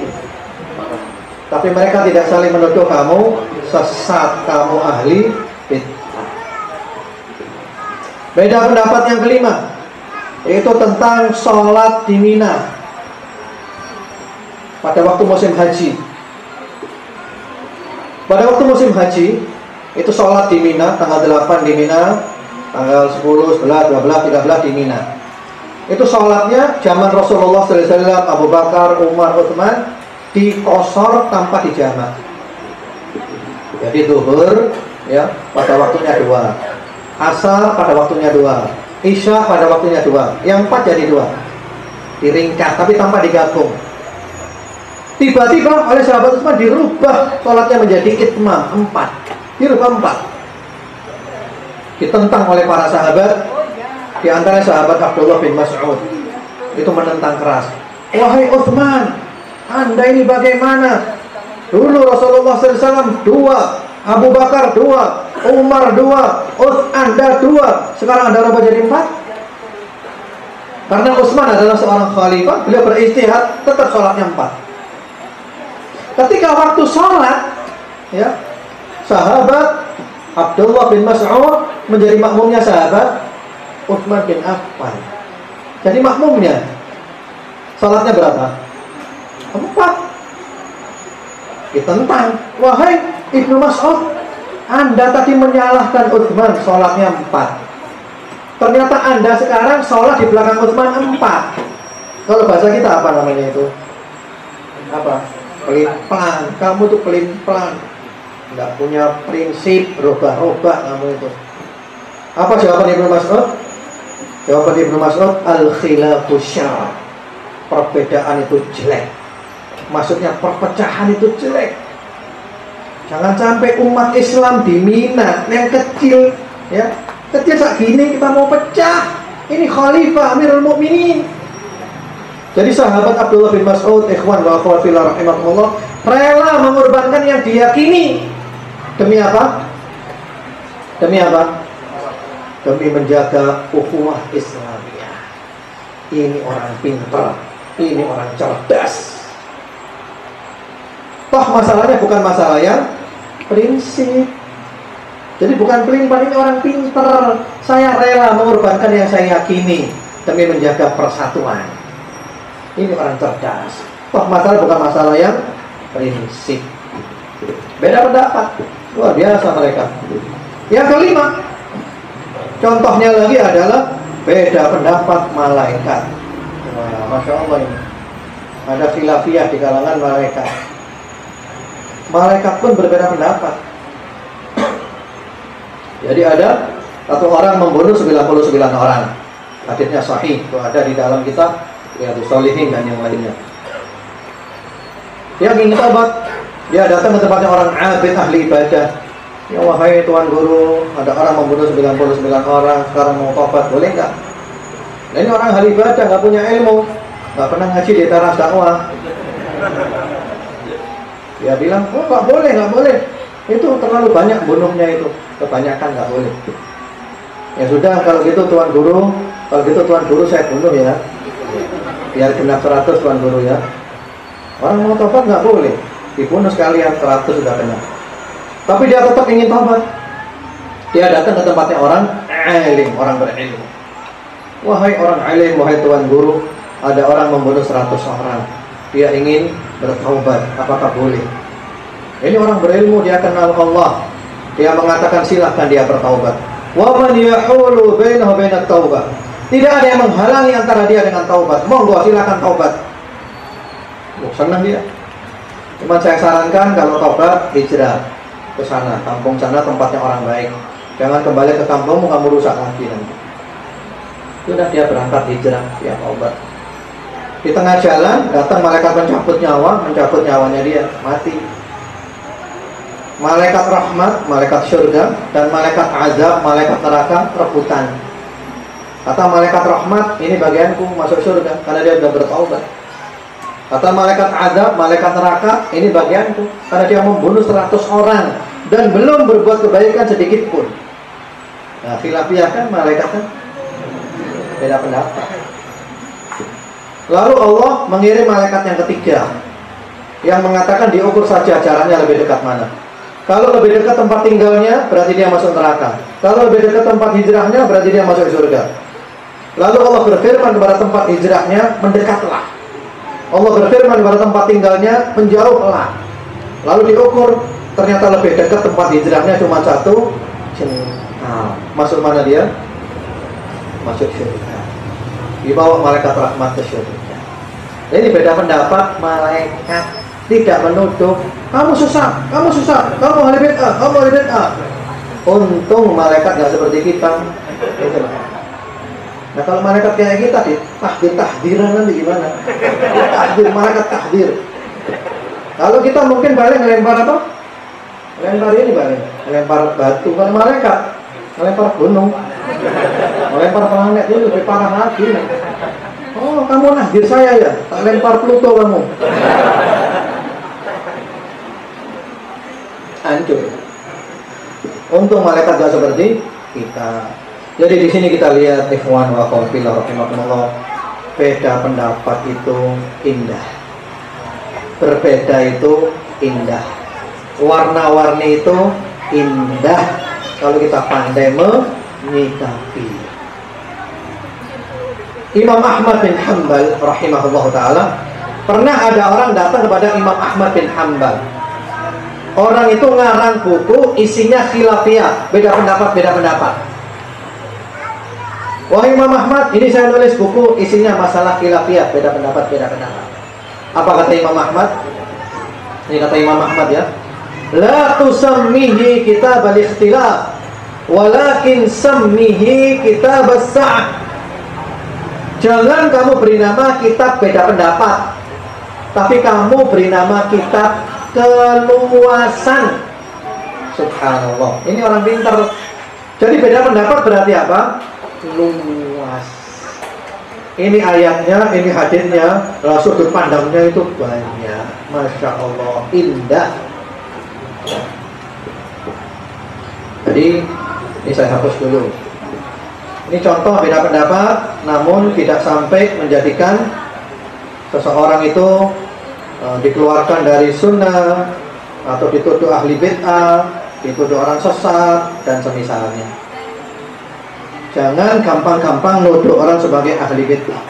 Tapi mereka tidak saling menuduh kamu sesat, kamu ahli bid'ah. Beda pendapat yang kelima, yaitu tentang sholat di Mina pada waktu musim haji. Pada waktu musim haji itu sholat di Mina, tanggal 8 di Mina, tanggal 10, 11, 12, 13 di Mina. Itu sholatnya zaman Rasulullah SAW, Abu Bakar, Umar, Utsman, dikosor tanpa dijamak. Jadi zuhur ya pada waktunya 2, asar pada waktunya 2, isya pada waktunya 2, yang 4 jadi 2, diringkas tapi tanpa digatung. Tiba-tiba oleh sahabat Utsman dirubah sholatnya menjadi itmam 4. Dirubah 4. Ditentang oleh para sahabat. Di antara sahabat Abdullah bin Mas'ud itu menentang keras. Wahai Utsman, Anda ini bagaimana? Dulu Rasulullah SAW 2, Abu Bakar 2, Umar 2, Anda 2, sekarang Anda rubah jadi 4. Karena Utsman adalah seorang khalifah, beliau beristihad, tetap sholatnya 4. Ketika waktu sholat ya, sahabat Abdullah bin Mas'ud menjadi makmumnya sahabat Utsman bin Affan. Jadi makmumnya. Salatnya berapa? 4. Ditentang. Wahai Ibnu Mas'ud, Anda tadi menyalahkan Utsman sholatnya 4. Ternyata Anda sekarang sholat di belakang Utsman 4. Kalau bahasa kita apa namanya itu? Apa? Pelin-pelan. Kamu tuh pelin-pelan. Nggak punya prinsip, robah-robah kamu itu. Apa jawaban Ibnu Mas'ud? Jawaban Ibnu Mas'ud, al-khilafu syarr. Perbedaan itu jelek. Maksudnya perpecahan itu jelek. Jangan sampai umat Islam diminat yang kecil, ya kecil saat gini kita mau pecah. Ini Khalifah Amirul Mukminin. Jadi sahabat Abdullah bin Mas'ud, ikhwan wa akhwat fillah rahimahullah, rela mengorbankan yang diyakini. Demi apa? Demi apa? Demi menjaga ukhuwah Islamiyah. Ini orang pintar, ini orang cerdas. Toh masalahnya bukan masalah yang prinsip. Jadi bukan pelin-pelin orang pinter. Saya rela mengorbankan yang saya yakini demi menjaga persatuan. Ini orang cerdas. Toh masalah bukan masalah yang prinsip. Beda pendapat. Luar biasa mereka. Yang kelima, contohnya lagi adalah beda pendapat malaikat. Nah, Masya Allah ini. Ada khilafiyah di kalangan malaikat. Malaikat pun berbeda pendapat. Jadi ada satu orang membunuh 99 orang. Hadisnya sahih, itu ada di dalam kitab Riyadhus Shalihin dan yang lainnya. Dia ingin tobat, dia datang ke tempatnya orang abid ahli ibadah. Ya wahai Tuan Guru, ada orang membunuh 99 orang, sekarang mau tobat, boleh nggak? Nah, ini orang ahli ibadah, nggak punya ilmu, nggak pernah ngaji di teras dakwah. Dia bilang, oh nggak boleh, itu terlalu banyak bunuhnya itu, kebanyakan nggak boleh. Ya sudah, kalau gitu Tuan Guru, saya bunuh ya, biar genap 100 Tuan Guru ya. Orang mau tobat nggak boleh, dibunuh sekalian 100 sudah kena. Tapi dia tetap ingin tobat, dia datang ke tempatnya orang alim, orang berilmu. Wahai orang alim, wahai Tuan Guru, ada orang membunuh 100 orang, dia ingin bertaubat, apakah boleh? Ini orang berilmu, dia kenal Allah. Dia mengatakan silahkan dia bertaubat. Wa man yahulu bainahu bainat taubah. Tidak ada yang menghalangi antara dia dengan taubat. Monggo silahkan taubat. Senang dia. Cuma saya sarankan kalau taubat hijrah ke sana, kampung sana tempatnya orang baik. Jangan kembali ke kampungmu, kamu rusak lagi nanti. Sudah dia berangkat hijrah, dia taubat. Di tengah jalan datang malaikat mencabut nyawanya dia, mati. Malaikat rahmat, malaikat surga, dan malaikat azab, malaikat neraka rebutan. Kata malaikat rahmat, ini bagianku masuk surga karena dia sudah bertaubat. Kata malaikat azab, malaikat neraka, ini bagianku karena dia membunuh 100 orang dan belum berbuat kebaikan sedikit pun. Nah, khilafiyah kan malaikat kan beda pendapat. Lalu Allah mengirim malaikat yang ketiga yang mengatakan diukur saja jaraknya lebih dekat mana. Kalau lebih dekat tempat tinggalnya berarti dia masuk neraka. Kalau lebih dekat tempat hijrahnya berarti dia masuk surga. Lalu Allah berfirman kepada tempat hijrahnya, mendekatlah. Allah berfirman kepada tempat tinggalnya, menjauhlah. Lalu diukur, ternyata lebih dekat tempat hijrahnya cuma 1 jengkal. Masuk mana dia? Masuk surga. Dibawa malaikat rahmat ke surga. Ini beda pendapat malaikat, tidak menuduh kamu susah, kamu ahli bid'ah, Untung malaikat nggak seperti kita. Nah kalau malaikat kayak kita ditahdir-tahdiran nanti gimana? Tahdir, malaikat tahdir. Kalau kita mungkin balik ngelempar apa? Lempar ini balik, lempar batu kan malaikat, lempar gunung. Lempar planet itu lebih parah lagi. Oh, kamu nahdir saya ya? Tak lempar Pluto kamu. Hancur. Untung malaikat gak seperti kita. Jadi di sini kita lihat ikhwan wa akhwat fillah rahimakumullah, beda pendapat itu indah. Berbeda itu indah. Warna-warni itu indah kalau kita pandai menyikapi. Imam Ahmad bin Hanbal rahimahullah ta'ala, pernah ada orang datang kepada Imam Ahmad bin Hanbal. orang itu ngarang buku isinya khilafiyah, beda pendapat. Wahai Imam Ahmad, ini saya nulis buku isinya masalah khilafiyah, beda pendapat. Apa kata Imam Ahmad? Ini kata Imam Ahmad ya. La tusammihi kitab al-ikhtilaf, walakin sammihi kitab as-sa'ah. Jangan kamu beri nama kitab beda pendapat, tapi kamu beri nama kitab keluasan. Subhanallah. Ini orang pintar. Jadi beda pendapat berarti apa? Luas. Ini ayatnya, ini hadisnya, sudut pandangnya itu banyak. Masya Allah, indah. Jadi ini saya hapus dulu. Ini contoh beda pendapat, namun tidak sampai menjadikan seseorang itu dikeluarkan dari sunnah atau dituduh ahli bid'ah, dituduh orang sesat dan semisalnya. Jangan gampang-gampang nuduh orang sebagai ahli bid'ah.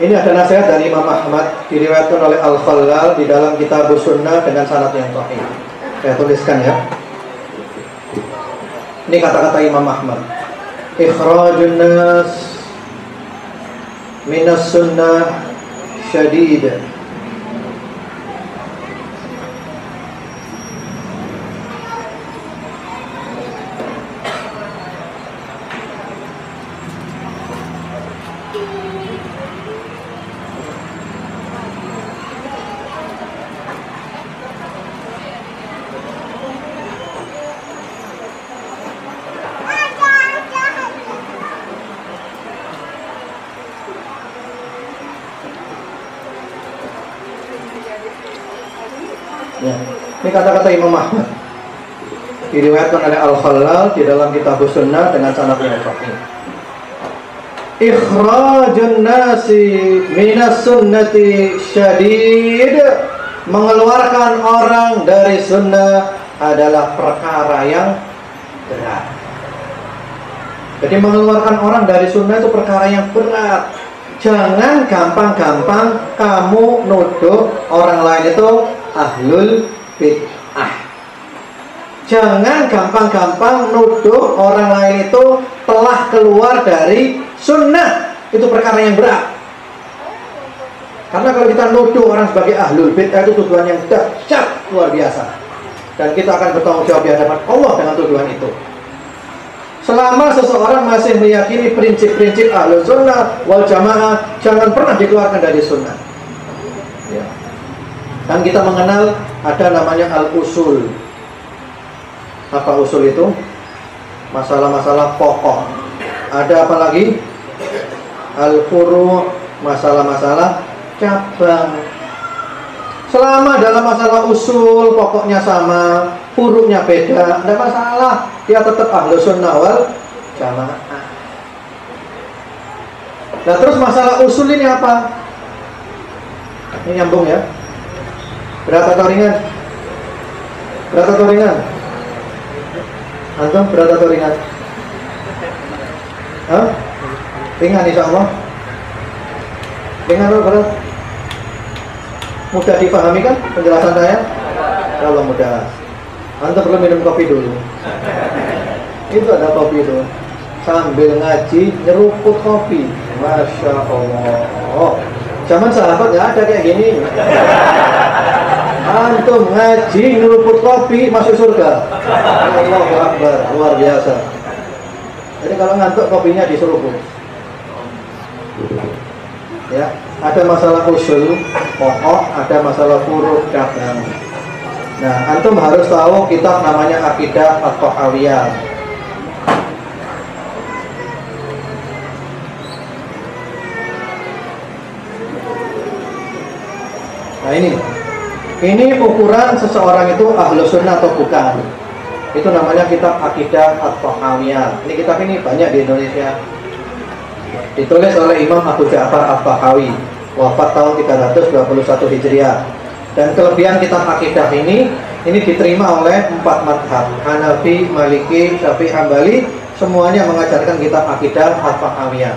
Ini ada nasihat dari Imam Ahmad diriwayatkan oleh Al-Khallal di dalam kitab Sunnah dengan sanad yang sahih. Saya tuliskan ya. Ini kata-kata Imam Ahmad. Ikhrajun nas minas sunnah syadid. Kata-kata Imam Ahmad diriwayatkan oleh Al-Khalal di dalam kitab Sunnah dengan sanad yang sahih. Ikhrajun nasi minas sunnati syadid, mengeluarkan orang dari sunnah adalah perkara yang berat. Jadi mengeluarkan orang dari sunnah itu perkara yang berat. Jangan gampang-gampang kamu nuduh orang lain itu ahlul bid'ah. Jangan gampang-gampang nuduh orang lain itu telah keluar dari sunnah. Itu perkara yang berat. Karena kalau kita nuduh orang sebagai ahlul bid'ah itu tuduhan yang dahsyat luar biasa. Dan kita akan bertanggung jawab di hadapan Allah dengan tuduhan itu. Selama seseorang masih meyakini prinsip-prinsip ahlul sunnah wal jamaah, jangan pernah dikeluarkan dari sunnah. Ya. Dan kita mengenal ada namanya al-usul. Apa usul itu? Masalah-masalah pokok. Ada apa lagi? Al-furu', masalah-masalah cabang. Selama dalam masalah usul pokoknya sama, furu'nya beda, tidak masalah. Dia tetap ahlus sunnah wal jamaah. Nah terus masalah usul ini apa? Ini nyambung ya. Berat atau ringan? Berat atau ringan? Antum berat atau ringan? Hah? Ringan insya Allah. Ringan atau berat? Mudah dipahami kan penjelasan saya? Kalau mudah. Antum perlu minum kopi dulu. Itu ada kopi itu. Sambil ngaji nyeruput kopi. Masya Allah. Oh, zaman sahabat nggak ada kayak gini. Antum ngaji ngeluput kopi masuk surga. Allahu Akbar, luar biasa. Jadi kalau ngantuk kopinya diseruput. Ya, ada masalah usul pokok, ada masalah furu' cabang. Nah, antum harus tahu kitab namanya Aqidah Ath-Thahawiyah. Nah, ini ukuran seseorang itu ahlus sunnah atau bukan. Itu namanya kitab Aqidah Ath-Thahawiyah. Ini kitab ini banyak di Indonesia. Ditulis oleh Imam Abu Ja'far Al-Baghawi, wafat tahun 321 Hijriah. Dan kelebihan kitab Aqidah ini diterima oleh 4 madhab, Hanafi, Maliki, Syafi'i, Hanbali, semuanya mengajarkan kitab Aqidah Ath-Thahawiyah.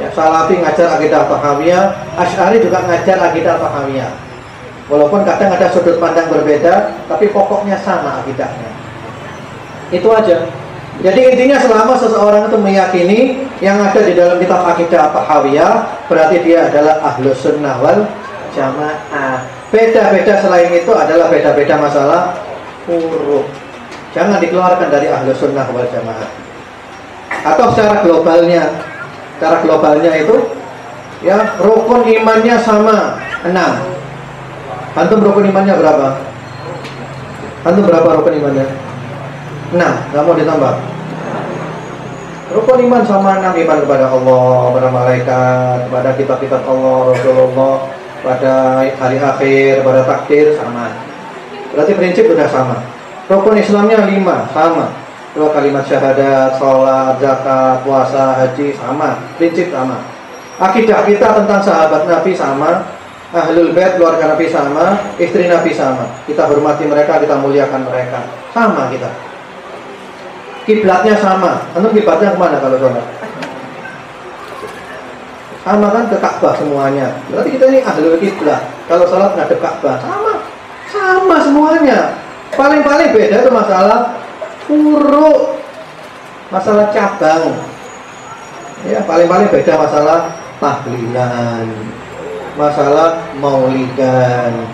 Ya, Salafi ngajar Aqidah Ath-Thahawiyah, Ash'ari juga ngajar Aqidah Ath-Thahawiyah. Walaupun kadang ada sudut pandang berbeda, tapi pokoknya sama akidahnya. Itu aja. Jadi intinya selama seseorang itu meyakini yang ada di dalam kitab Aqidah Ath-Thahawiyah, berarti dia adalah Ahlus Sunnah wal Jamaah. Beda-beda selain itu adalah beda-beda masalah huruf. Jangan dikeluarkan dari Ahlus Sunnah wal Jamaah. Atau secara globalnya itu ya rukun imannya sama 6. Antum rukun imannya berapa? Antum berapa rukun imannya? 6, nggak mau ditambah. Rukun iman sama 6, iman kepada Allah, kepada malaikat, kepada kitab-kitab Allah, Rasulullah, pada hari akhir, pada takdir, sama. Berarti prinsip sudah sama. Rukun Islamnya 5, sama. Dua kalimat syahadat, sholat, zakat, puasa, haji, sama. Prinsip sama. Akidah kita tentang sahabat Nabi sama. Ahlul bait, keluarga Nabi sama. Istri Nabi sama. Kita hormati mereka, kita muliakan mereka. Sama kita. Kiblatnya sama. Antum kiblatnya kemana kalau sholat? Sama kan, ke Ka'bah semuanya. Berarti kita ini ahlul kiblat. Kalau sholat ngadep Ka'bah, sama. Sama semuanya. Paling-paling beda itu masalah furu', masalah cabang. Ya, paling-paling beda masalah tahlilan, masalah maulidan,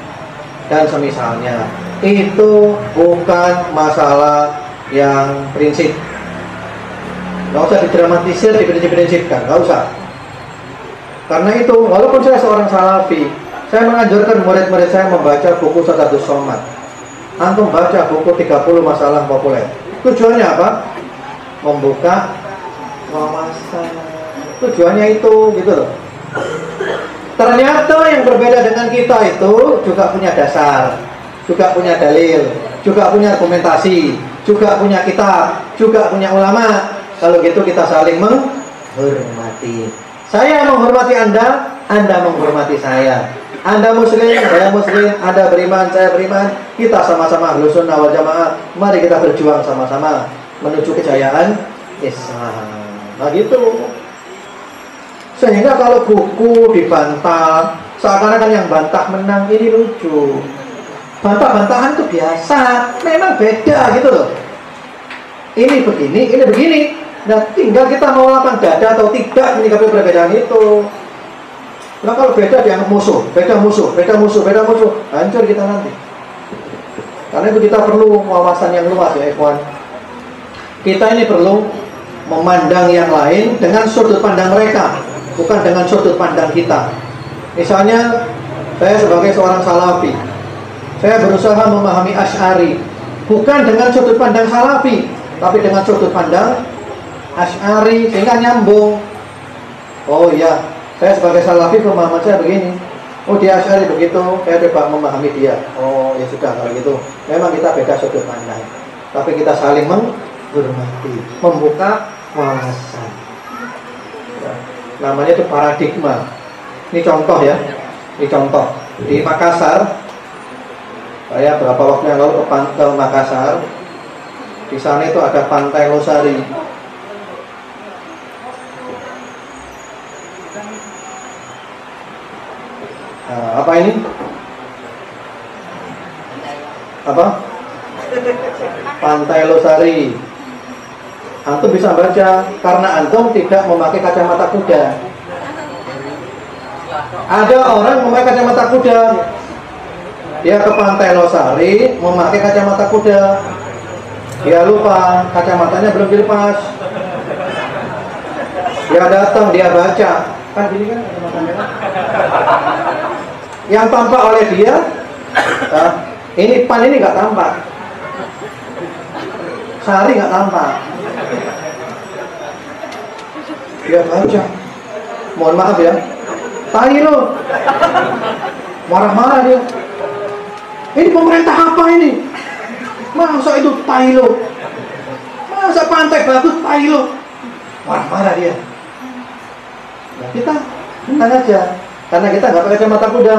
dan semisalnya. Itu bukan masalah yang prinsip. Gak usah didramatisir, diprinsip-prinsipkan, gak usah. Karena itu, walaupun saya seorang salafi, saya menganjurkan murid-murid saya membaca buku Sadadus Somad. Antum baca buku 30 masalah populer. Tujuannya apa? Membuka wawasan. Tujuannya itu, gitu loh. Ternyata yang berbeda dengan kita itu juga punya dasar, juga punya dalil, juga punya argumentasi, juga punya kitab, juga punya ulama. Kalau gitu kita saling menghormati. Saya menghormati Anda, Anda menghormati saya. Anda muslim, saya muslim, Anda beriman, saya beriman. Kita sama-sama Ahlus Sunnah wal Jamaah. Mari kita berjuang sama-sama menuju kejayaan Islam. Nah gitu. Sehingga kalau buku dibantah, seakan-akan yang bantah menang, ini lucu. Bantah-bantahan itu biasa, memang beda gitu loh. Ini begini, ini begini. Nah tinggal kita mau lapang dada atau tidak menyikapi perbedaan itu. Nah kalau beda dianggap musuh, beda musuh, beda musuh, beda musuh, hancur kita nanti. Karena itu kita perlu wawasan yang luas ya ikhwan. Kita ini perlu memandang yang lain dengan sudut pandang mereka, bukan dengan sudut pandang kita. Misalnya saya sebagai seorang salafi, saya berusaha memahami Ash'ari bukan dengan sudut pandang Salafi, tapi dengan sudut pandang Ash'ari, sehingga nyambung. Oh iya, saya sebagai Salafi pemahaman saya begini. Oh dia Ash'ari begitu, saya coba memahami dia. Oh ya sudah kalau gitu. Memang kita beda sudut pandang, tapi kita saling menghormati, membuka wawasan. Namanya itu paradigma. Ini contoh ya, ini contoh. Di Makassar, saya berapa waktu yang lalu ke Makassar. Di sana itu ada Pantai Losari. Nah, apa ini? Apa? Pantai Losari. Antum bisa baca karena antum tidak memakai kacamata kuda. Ada orang memakai kacamata kuda. Dia ke Pantai Losari memakai kacamata kuda. Dia lupa kacamatanya belum dilepas. Dia datang, dia baca. Kan gini kan kacamatanya. Yang tampak oleh dia, ini pan ini nggak tampak. Sari nggak tampak. Dia baca. Mohon maaf ya. Tahi lo. Marah-marah dia. Ini pemerintah apa ini? Masa itu tai lo? Masa pantai bagus tai lo? Marah-marah dia. Nah, kita tenang aja. Karena kita nggak pakai kacamata kuda.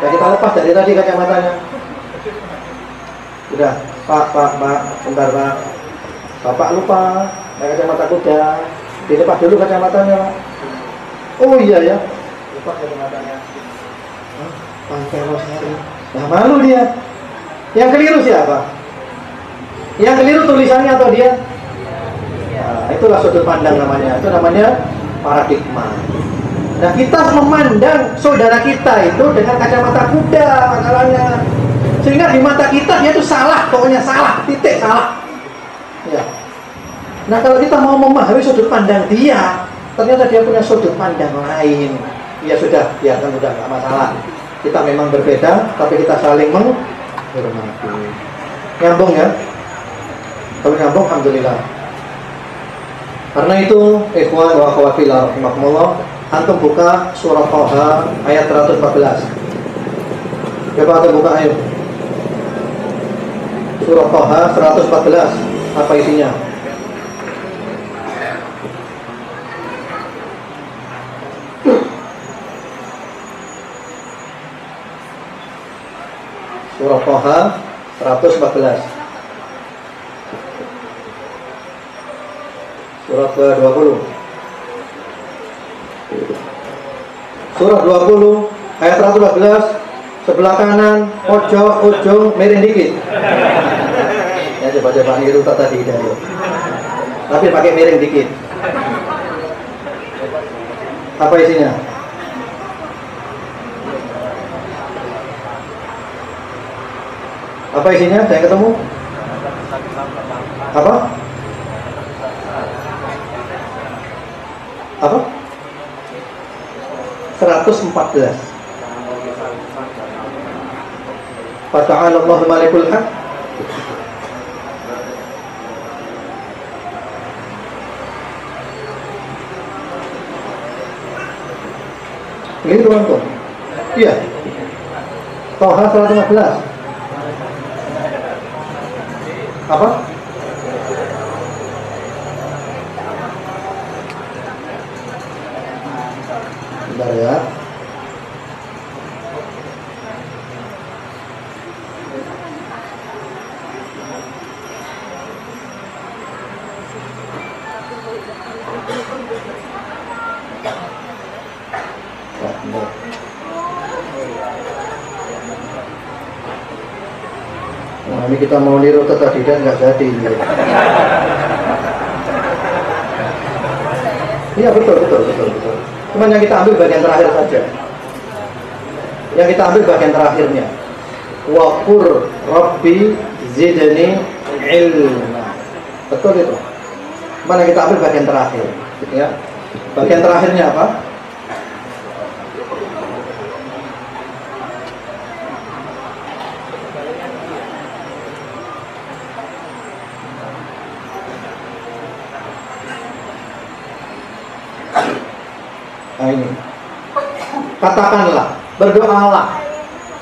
Ya kita lepas dari tadi kacamatanya. Udah, Pak, bentar Pak. Bapak lupa pakai kacamata kuda. Dilepas dulu kacamatanya. Oh iya ya. Lepas kacamatanya. Pantai Losari. Nah, malu dia. Yang keliru siapa? Yang keliru tulisannya atau dia? Nah, itulah sudut pandang namanya. Itu namanya paradigma. Nah, kita memandang saudara kita itu dengan kacamata kuda masalahnya. Sehingga di mata kita dia itu salah, pokoknya salah, titik salah. Ya. Nah, kalau kita mau memahami sudut pandang dia, ternyata dia punya sudut pandang lain. Ya sudah, ya kan udah nggak masalah. Kita memang berbeda, tapi kita saling menghormati. Nyambung ya? Kalau nyambung, alhamdulillah. Karena itu, ikhwan wa akhwat fillah rahimakumullah, antum buka surah Toha ayat 114. Coba antum buka ayat. Surah Toha 114, apa isinya? Surah Toha 114, surah ke-20, surah 20 ayat 114, sebelah kanan pojok ujung miring dikit. Ya coba-coba niru tata hidayah, tapi pakai miring dikit. Apa isinya? Apa isinya? Saya ketemu? Apa? Apa? 114. Fata'ala Allahu malikul haq. Ini ruang tuh. Iya. Toha 114. Apa? Bentar ya. Kita mau niru tata didan nggak jadi. Iya betul. Cuman yang kita ambil bagian terakhir saja. Yang kita ambil bagian terakhirnya. Wa qur rabbi zidni ilma. Betul itu. Mana kita ambil bagian terakhir, ya. Bagian terakhirnya apa? Katakanlah, berdoalah.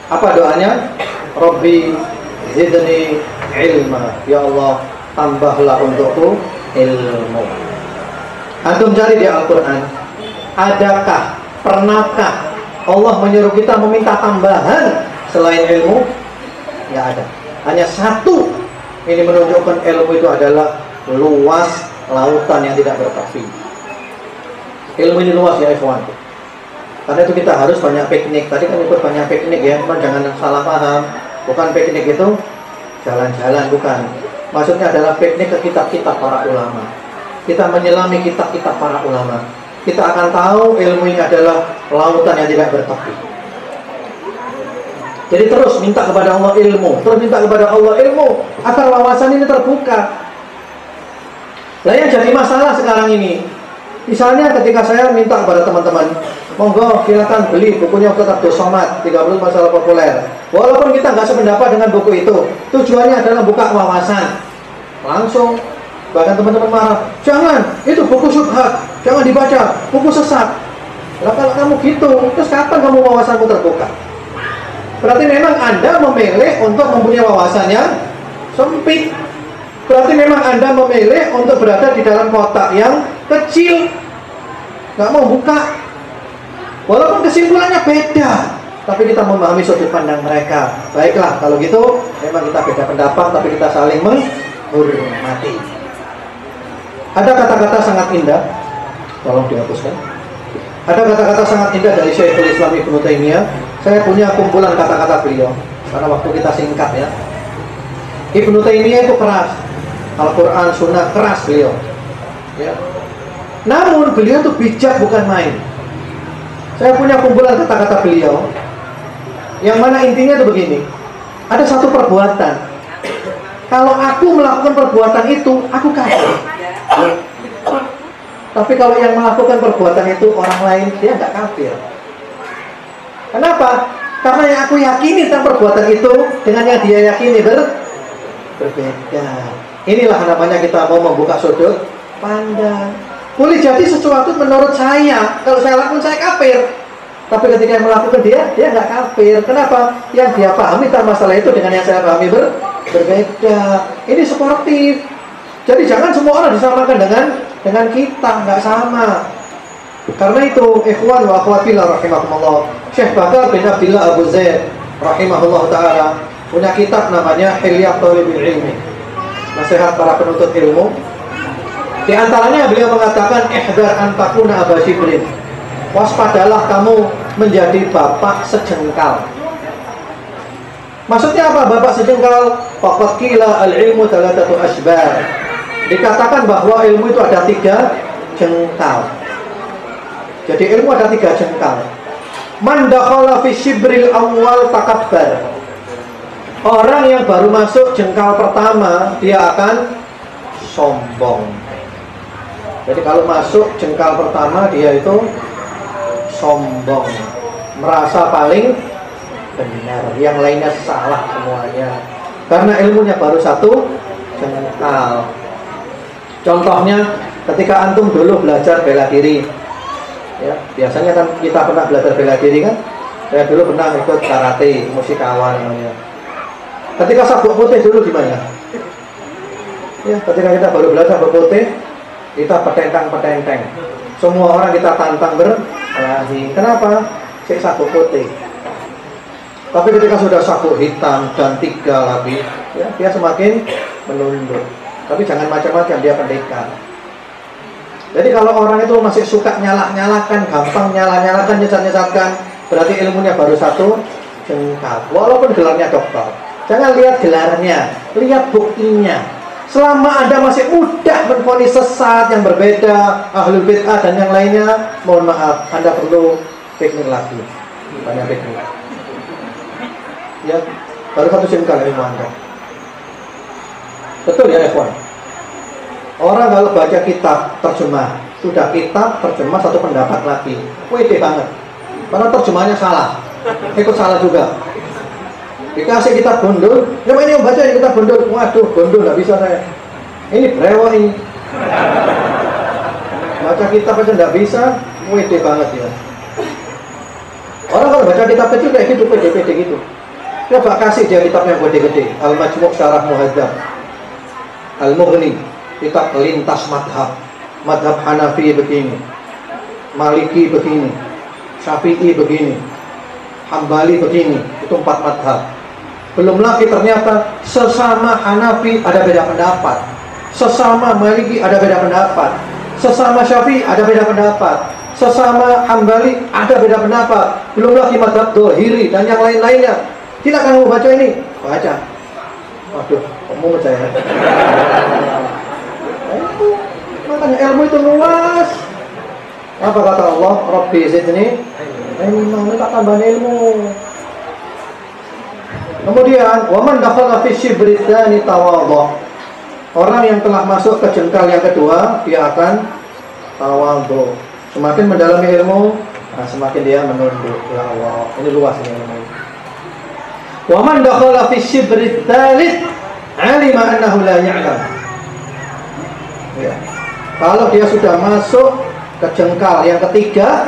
Apa doanya? Rabbi zidni ilma. Ya Allah, tambahlah untukku ilmu. Antum cari di Al-Quran, adakah, pernahkah Allah menyuruh kita meminta tambahan selain ilmu? Nggak ada. Hanya satu. Ini menunjukkan ilmu itu adalah luas lautan yang tidak bertepi. Ilmu ini luas ya ikhwan. Karena itu kita harus banyak piknik. Tadi kan ikut banyak piknik ya, cuma jangan salah paham. Bukan piknik itu jalan-jalan, bukan. Maksudnya adalah piknik ke kitab-kitab para ulama. Kita menyelami kitab-kitab para ulama. Kita akan tahu ilmu ini adalah lautan yang tidak bertepi. Jadi terus minta kepada Allah ilmu, terus minta kepada Allah ilmu, agar wawasan ini terbuka. Nah yang jadi masalah sekarang ini, misalnya ketika saya minta kepada teman-teman, monggo silakan beli bukunya Ustaz Somad 30 masalah populer. Walaupun kita nggak sependapat dengan buku itu, tujuannya adalah buka wawasan. Langsung bahkan teman-teman marah, jangan, itu buku syubhat, jangan dibaca, buku sesat. Nah, kalau kamu gitu, terus kapan kamu wawasanmu terbuka? Berarti memang Anda memilih untuk mempunyai wawasan yang sempit. Berarti memang Anda memilih untuk berada di dalam kotak yang kecil, nggak mau buka. Walaupun kesimpulannya beda, tapi kita memahami sudut pandang mereka. Baiklah, kalau gitu memang kita beda pendapat, tapi kita saling menghormati. Ada kata-kata sangat indah, tolong dihapuskan. Ada kata-kata sangat indah dari Syekhul Islam Ibn Taimiyah. Saya punya kumpulan kata-kata beliau. karena waktu kita singkat ya. Ibn Taimiyah itu keras, Al-Quran, Sunnah keras beliau ya. Namun beliau itu bijak bukan main. Saya punya kumpulan kata-kata beliau yang mana intinya itu begini. Ada satu perbuatan, kalau aku melakukan perbuatan itu aku kafir. Tapi kalau yang melakukan perbuatan itu orang lain, dia nggak kafir. Kenapa? Karena yang aku yakini tentang perbuatan itu dengan yang dia yakini berbeda. Inilah namanya kita mau membuka sudut pandang. Boleh jadi sesuatu menurut saya, kalau saya lakukan saya kafir. Tapi ketika yang melakukan dia nggak kafir. Kenapa? Yang dia pahami tentang masalah itu dengan yang saya pahami berbeda. Ini sportif. Jadi jangan semua orang disamakan dengan kita, nggak sama. Karena itu, ikhwan wa akhwatillah rahimahumullah, Syekh Bakar bin Abdullah Abu Zaid rahimahullah ta'ala punya kitab namanya Hilyat Talibul Ilmi, nasihat para penuntut ilmu. Di antaranya beliau mengatakan, ihdar antakuna Aba Shibrin, waspadalah kamu menjadi bapak sejengkal. Maksudnya apa bapak sejengkal? Faqad qila al-ilmu thalathatu ashbar, dikatakan bahwa ilmu itu ada 3 jengkal. Jadi ilmu ada 3 jengkal. Man dakhala fi shibril awal takabbar, orang yang baru masuk jengkal pertama dia akan sombong. Jadi kalau masuk jengkal pertama dia itu sombong, merasa paling benar, yang lainnya salah semuanya, karena ilmunya baru 1 jengkal. Contohnya ketika antum dulu belajar bela diri ya, biasanya kan kita pernah belajar bela diri kan. Saya dulu pernah ikut karate, mushikawa namanya. Ketika sabuk putih dulu gimana? Ya, ketika kita baru belajar sabuk putih, kita petentang-petenteng. Semua orang kita tantang berkelahi. Kenapa? Cek sabuk putih. Tapi ketika sudah sabuk hitam dan 3 lagi, ya, dia semakin menunduk. Tapi jangan macam-macam, dia pendekar. Jadi kalau orang itu masih suka nyalak-nyalakan, gampang nyala-nyalakan, nyesat-nyesatkan, berarti ilmunya baru 1 jengkal. Walaupun gelarnya dokter, jangan lihat gelarnya, lihat buktinya. Selama Anda masih mudah menfonis sesat yang berbeda, ahlul bid'ah dan yang lainnya, mohon maaf, Anda perlu piknik lagi. Banyak piknik. Ya, baru 1 jengkal ilmu Anda. Betul ya, Evan? Orang kalau baca kitab terjemah, sudah kitab terjemah 1 pendapat lagi, wede banget, karena terjemahnya salah, ikut salah juga. Dikasih kitab bundul, coba ini membaca di kitab bundul, waduh bundul nggak bisa saya, ini brewo ini, baca kitab aja nggak bisa, wede banget ya. Orang kalau baca kitab kecil kayak gitu, pede-pede gitu, coba kasih dia kitab yang gede-gede, Al-Majmu' Syarah Muhadzab, Al-Mughni, kita lintas madhab, madhab Hanafi begini, Maliki begini, Syafi'i begini, Hanbali begini, itu 4 madhab. Belum lagi ternyata sesama Hanafi ada beda pendapat, sesama Maliki ada beda pendapat, sesama Syafi'i ada beda pendapat, sesama Hanbali ada beda pendapat. Belum lagi madhab Dhahiri dan yang lain-lainnya. Silakan kamu baca ini, baca. Waduh, kamu percaya? Makanya ilmu itu luas. Apa kata Allah? Rabbi zidni ilma, minta tambahan ilmu. Kemudian, wa man dakhala fi shibri tsani tawadhu, orang yang telah masuk ke jengkal yang kedua, dia akan tawadhu. Semakin mendalami ilmu, nah semakin dia menunduk. Ya Allah, ini luas ini ilmu. Wa man dakhala fi shibri tsalits 'alima annahu la ya'lam. Ya. Kalau dia sudah masuk ke jengkal yang ketiga,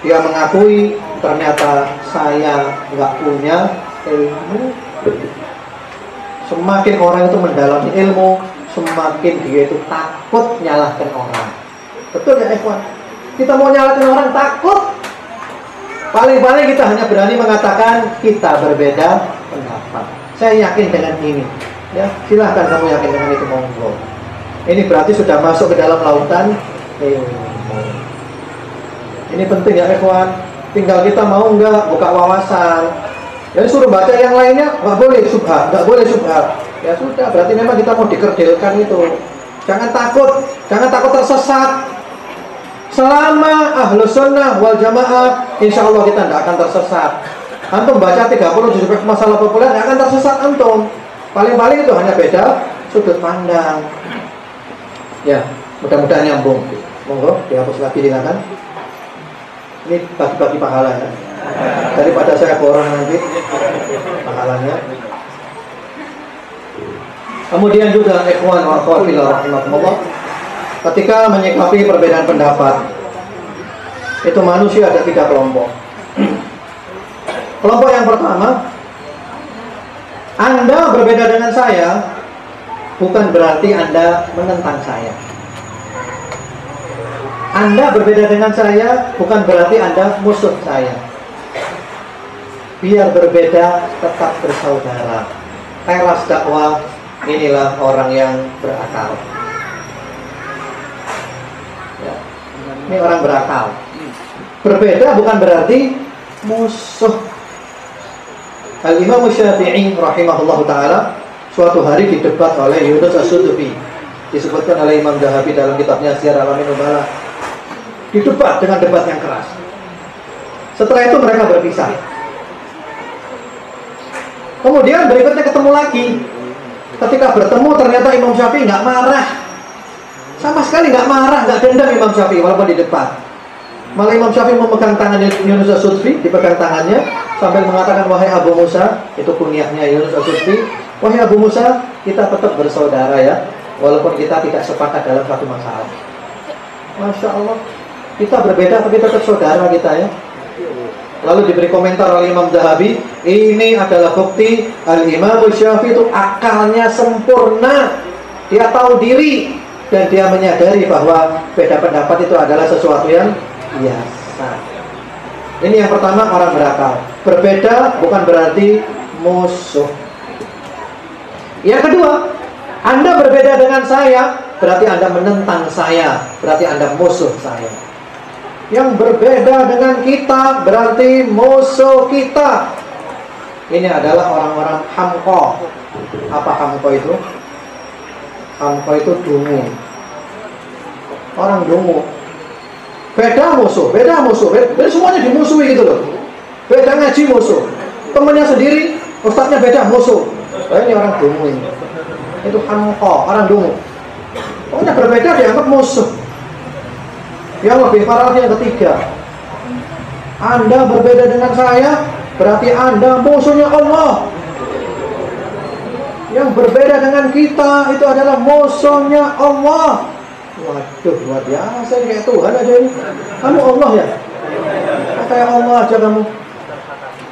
dia mengakui ternyata saya nggak punya ilmu. Semakin orang itu mendalami ilmu, semakin dia itu takut nyalahkan orang. Betul ya ikhwan? Kita mau nyalahkan orang takut. Paling-paling kita hanya berani mengatakan kita berbeda pendapat. Saya yakin dengan ini. Ya, silahkan kamu yakin dengan itu, monggo. Ini berarti sudah masuk ke dalam lautan ilmu. Ini penting ya ikhwan. Tinggal kita mau nggak buka wawasan. Jadi suruh baca yang lainnya, nggak boleh subhat, nggak boleh subhat. Ya sudah, berarti memang kita mau dikerdilkan itu. Jangan takut tersesat. Selama Ahlus Sunnah wal Jamaah, insya Allah kita tidak akan tersesat. Antum baca 30 juz masalah populer, tidak akan tersesat antum. Paling-paling itu hanya beda sudut pandang. Ya, mudah-mudahan nyambung. Monggo dihapus lagi silakan. Ini bagi-bagi pahala ya. Daripada saya boros nanti pahalanya. Kemudian juga ikhwan wa akhwatillah rahimakumullah, ketika menyikapi perbedaan pendapat itu manusia ada 3 kelompok. Kelompok yang pertama, Anda berbeda dengan saya bukan berarti Anda menentang saya. Anda berbeda dengan saya bukan berarti Anda musuh saya. Biar berbeda tetap bersaudara. Teras dakwah, inilah orang yang berakal. Ini orang berakal. Berbeda bukan berarti musuh. Al-Imam Syafi'i rahimahullahu ta'ala suatu hari didebat oleh Yunus As-Sudufi, disebutkan oleh Imam Dzahabi dalam kitabnya Syiar Alamin Nubala. Didebat dengan debat yang keras. Setelah itu mereka berpisah. Kemudian berikutnya ketemu lagi. Ketika bertemu ternyata Imam Syafi'i nggak marah, sama sekali nggak marah, nggak dendam Imam Syafi'i walaupun di depan. Malah Imam Syafi'i memegang tangannya Yunus As-Sudufi, dipegang tangannya sambil mengatakan, wahai Abu Musa, itu kunyahnya Yunus As-Sudufi, wahai Abu Musa, kita tetap bersaudara ya, walaupun kita tidak sepakat dalam satu masalah. Masya Allah, kita berbeda tapi tetap saudara kita ya. Lalu diberi komentar oleh Imam Dzahabi, ini adalah bukti Al-Imam Syafi'i itu akalnya sempurna, dia tahu diri dan dia menyadari bahwa beda pendapat itu adalah sesuatu yang biasa. Ini yang pertama, orang berakal. Berbeda bukan berarti musuh. Yang kedua, Anda berbeda dengan saya berarti Anda menentang saya, berarti Anda musuh saya. Yang berbeda dengan kita berarti musuh kita. Ini adalah orang-orang hamko. Apa hamko itu? Hamko itu dungu. Orang dungu. Beda musuh, beda musuh, beda semuanya dimusuhi gitu loh. Beda ngaji musuh, temannya sendiri, ustadznya beda musuh. Oh, ini orang dungu ini. Itu hamqa, orang dungu. Pokoknya berbeda dianggap musuh. Yang lebih parah yang ketiga, Anda berbeda dengan saya berarti Anda musuhnya Allah. Yang berbeda dengan kita itu adalah musuhnya Allah. Waduh, luar biasa ini, kayak Tuhan aja ini. Kamu Allah ya? Kayak Allah aja kamu.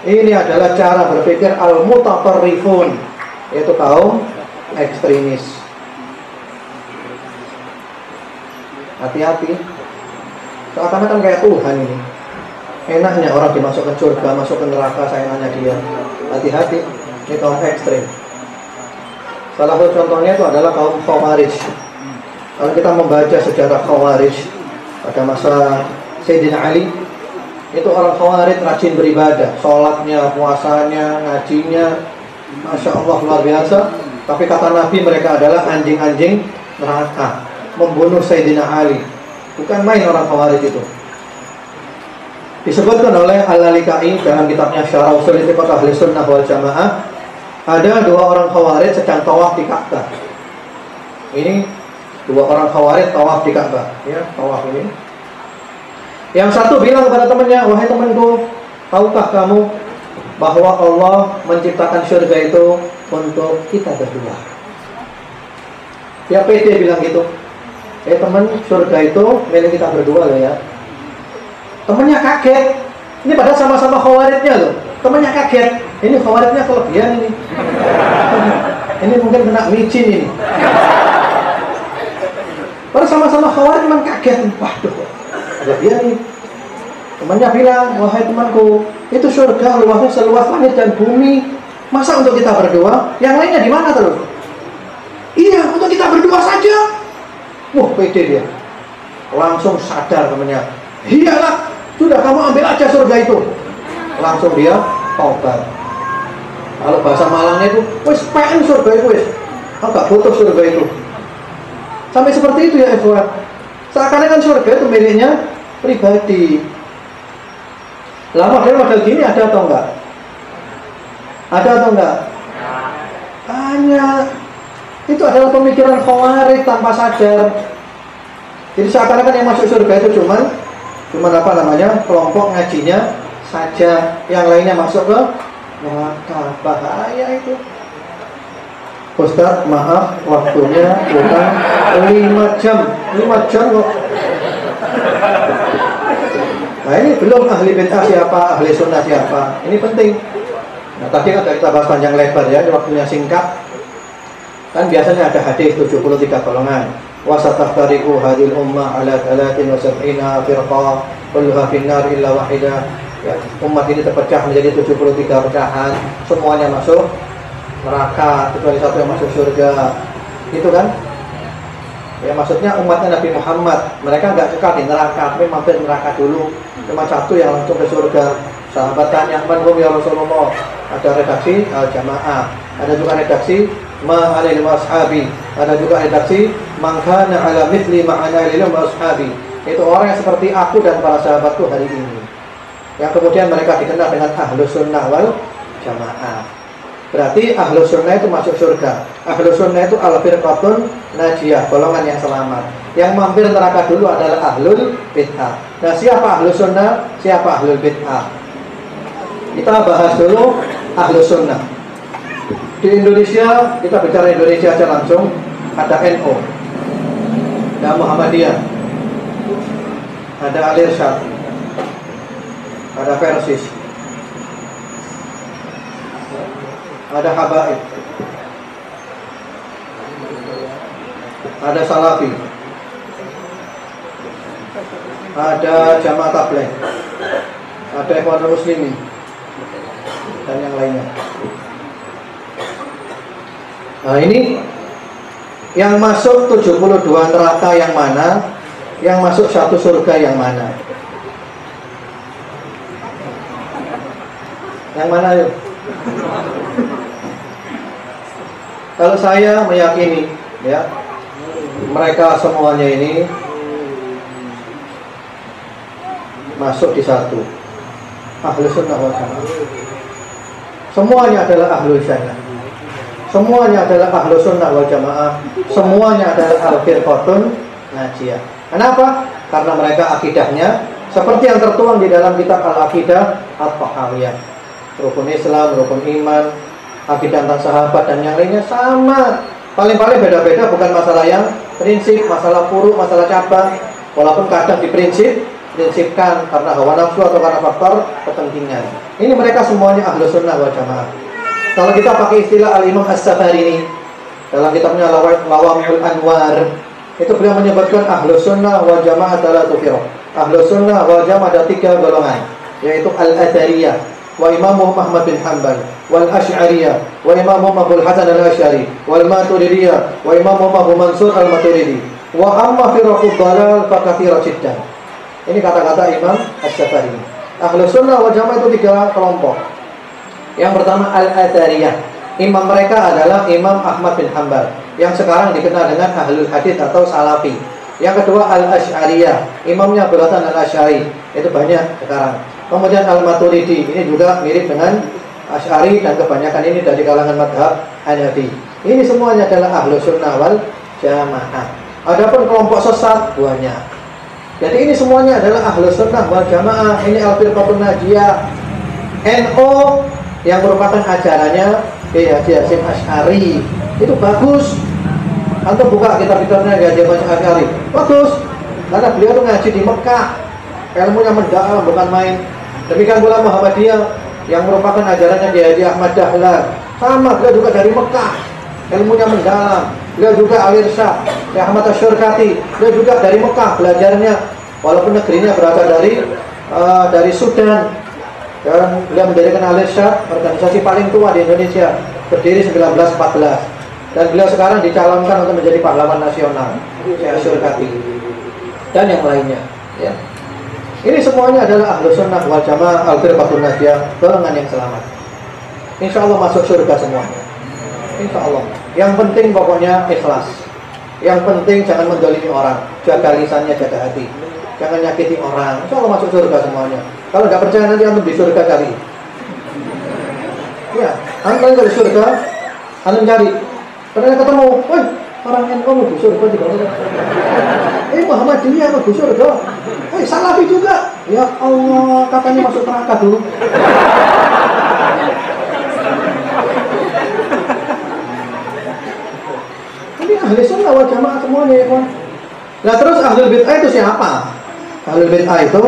Ini adalah cara berpikir al-mutatarrifun, yaitu kaum ekstremis. Hati-hati, seakan-akan kayak Tuhan ini. Enaknya orang dimasukkan surga, masuk ke neraka, sayangnya dia. Hati-hati, ini kaum ekstrem. Salah satu contohnya itu adalah kaum Khawarij. Kalau kita membaca sejarah Khawarij pada masa Sayyidina Ali, itu orang Khawarij rajin beribadah, sholatnya, puasanya, ngajinya, Masya Allah, luar biasa. Tapi kata Nabi mereka adalah anjing-anjing neraka. Membunuh Sayyidina Ali, bukan main orang Khawarij itu. Disebutkan oleh Al-Alikai dalam kitabnya Syarah Ushul Istiqamah Ahli Sunnah wal Jamaah, ada 2 orang Khawarij sedang tawaf di Ka'bah. Ini 2 orang Khawarij tawaf di Ka'bah, ya, tawaf ini. Yang satu bilang kepada temannya, wahai temanku, tahukah kamu bahwa Allah menciptakan surga itu untuk kita berdua? Ya, PD bilang gitu. Eh teman, surga itu milik kita berdua loh ya. Temannya kaget. Ini padahal sama-sama Khawarijnya loh. Temannya kaget. Ini Khawarijnya kelebihan ini. Ini mungkin kena micin ini. Baru sama-sama Khawarij, teman kaget. Waduh, ada dia nih. Temannya bilang, wahai temanku, itu surga luasnya seluas langit dan bumi. Masa untuk kita berdua? Yang lainnya di mana terus? Iya, untuk kita berdua saja. Wah, pede dia. Langsung sadar temannya. Iyalah, sudah kamu ambil aja surga itu. Langsung dia taubat. Kalau bahasa Malangnya itu wis pen surga itu wis. Enggak butuh surga itu. Sampai seperti itu ya ikhwan. Seakan-akan surga itu miliknya pribadi. Lah model-model gini ada atau enggak? Ada atau enggak? Banyak. Itu adalah pemikiran Khawarij tanpa sadar. Jadi seakan-akan yang masuk surga itu cuman apa namanya? Kelompok ngajinya saja, yang lainnya masuk ke neraka. Bahaya itu. Ustaz, maaf waktunya bukan 5 jam kok. Nah ini belum ahli bid'ah siapa, ahli sunnah siapa. Ini penting. Nah tadi kan kita bahas panjang lebar ya, waktunya singkat. Kan biasanya ada hadis 73 golongan. Wasatahtariqu hadil ummah ala 73 firqah kulluha finnar illa wahidah. Ya, umat ini terpecah menjadi 73 pecahan, semuanya masuk neraka, kecuali satu yang masuk surga. Gitu kan? Ya maksudnya umatnya Nabi Muhammad, mereka nggak kekal di neraka, tapi mampir neraka dulu. Cuma satu yang langsung ke surga. Sahabat tanya, "Manhum ya Rasulullah?" Ada redaksi Al-Jamaah, ada juga redaksi Ma alil washabi, ada juga redaksi mangkana ala mithli ma'ana lil washabi. Itu orang yang seperti aku dan para sahabatku hari ini. Yang kemudian mereka dikenal dengan ahlus sunnah wal jamaah. Berarti ahlus sunnah itu masuk surga. Ahlus sunnah itu al-firqatun najiyah, golongan yang selamat. Yang mampir neraka dulu adalah ahlul bid'ah. Nah, siapa ahlus sunnah, siapa ahlul bid'ah? Kita bahas dulu ahlus sunnah. Di Indonesia, kita bicara Indonesia aja langsung, ada NU, ada Muhammadiyah, ada Al-Isra, ada Persis, ada Habaib, ada Salafi, ada Jamaah Tabligh, ada Ikhwan Muslimin, dan yang lainnya. Nah ini yang masuk 72 neraka yang mana, yang masuk satu surga yang mana? Yang mana yuk? Kalau saya meyakini ya, mereka semuanya ini masuk di satu ahlus sunnah wal jamaah. Semuanya adalah ahlus sunnah. Semuanya adalah ahlus sunnah wal jamaah. Semuanya adalah al-firqatun najiyah. Kenapa? Karena mereka akidahnya seperti yang tertuang di dalam kitab Al-Aqidah Ath-Thahawiyah. Rukun Islam, rukun iman, akidah tentang sahabat dan yang lainnya sama. Paling-paling beda-beda bukan masalah yang prinsip, masalah furu', masalah cabang. Walaupun kadang di prinsipkan karena hawa nafsu atau karena faktor kepentingan. Ini mereka semuanya ahlus sunnah wal jamaah. Kalau kita pakai istilah Al-Imam As-Saffarini dalam kitabnya Lawamul Anwar, itu beliau menyebutkan ahlus sunnah wal jamaah adalah tukiro. Ahlus sunnah wal jamaah ada 3 golongan, yaitu Al-Athariyah wa Imamuhum Ahmad bin Hanbal, wal Ash'ariyah wa Imamuhum Abu Hasan al-Ash'ari, wal Maturidiyah wa Imamuhum Abu Mansur al-Maturidi, wa amma firaqud dalal fakathira jiddan. Ini kata-kata Imam As-Saffarini. Ahlus sunnah wal jamaah itu 3 kelompok. Yang pertama Al-Athariyah, imam mereka adalah Imam Ahmad bin Hanbal yang sekarang dikenal dengan Ahlul Hadith atau Salafi. Yang kedua Al-Ash'ariyah, imamnya Abu Hasan al-Ash'ari, itu banyak sekarang. Kemudian Al-Maturidi, ini juga mirip dengan Ash'ari dan kebanyakan ini dari kalangan madhab Hanafi. Ini semuanya adalah ahlus sunnah wal jamaah. Adapun kelompok sesat banyak. Jadi ini semuanya adalah ahlus sunnah wal jamaah. Ini al-firqatun najiyah. NU yang merupakan ajarannya Hasyim Ash'ari itu bagus. Atau buka kitab-kitabnya Hasyim Ash'ari, bagus, karena beliau itu ngaji di Mekah, ilmunya mendalam bukan main. Demikian pula Muhammadiyah yang merupakan ajarannya Ahmad Dahlan, sama, beliau juga dari Mekah, ilmunya mendalam. Beliau juga Al-Irsa Ahmad Asyurkati, beliau juga dari Mekah belajarnya, walaupun negerinya berasal dari Sudan. Dan beliau mendirikan Al-Isra, organisasi paling tua di Indonesia, berdiri 1914. Dan beliau sekarang dicalonkan untuk menjadi pahlawan nasional, Syarikati, dan yang lainnya. Ya. Ini semuanya adalah ahlus sunnah wal jamaah al-firqatun najiyah, golongan yang selamat. insya Allah masuk surga semuanya, insya Allah. Yang penting pokoknya ikhlas. Yang penting jangan mendolimi orang, jaga lisannya, jaga hati, jangan nyakiti orang, insya Allah masuk surga semuanya. Kalau nggak percaya nanti antum di surga cari. Ya, antum dari surga, antum cari, ternyata ketemu, wah orang NU mau di surga juga. Muhammadiyah mau di surga, Salafi juga. Ya Allah, katanya masuk neraka dulu. Ini ahli sunnah wal jamaah semuanya ya kawan. Nah terus ahlul bid'ah itu siapa? Ahlul bid'ah itu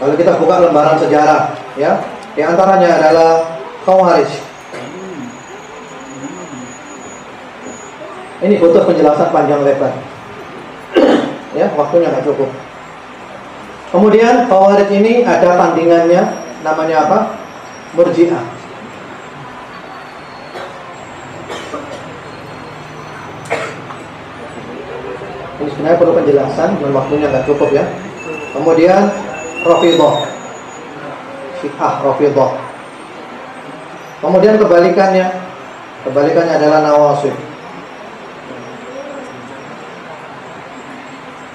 kalau kita buka lembaran sejarah ya, di antaranya adalah Khawarij. Ini butuh penjelasan panjang lebar. Ya, waktunya nggak cukup. Kemudian Khawarij ini ada tandingannya, namanya apa? Murji'ah. Ini sebenarnya perlu penjelasan, cuma waktunya nggak cukup ya. Kemudian Rafidhah, Syiah Rafidhah. Kemudian kebalikannya adalah Nawasib.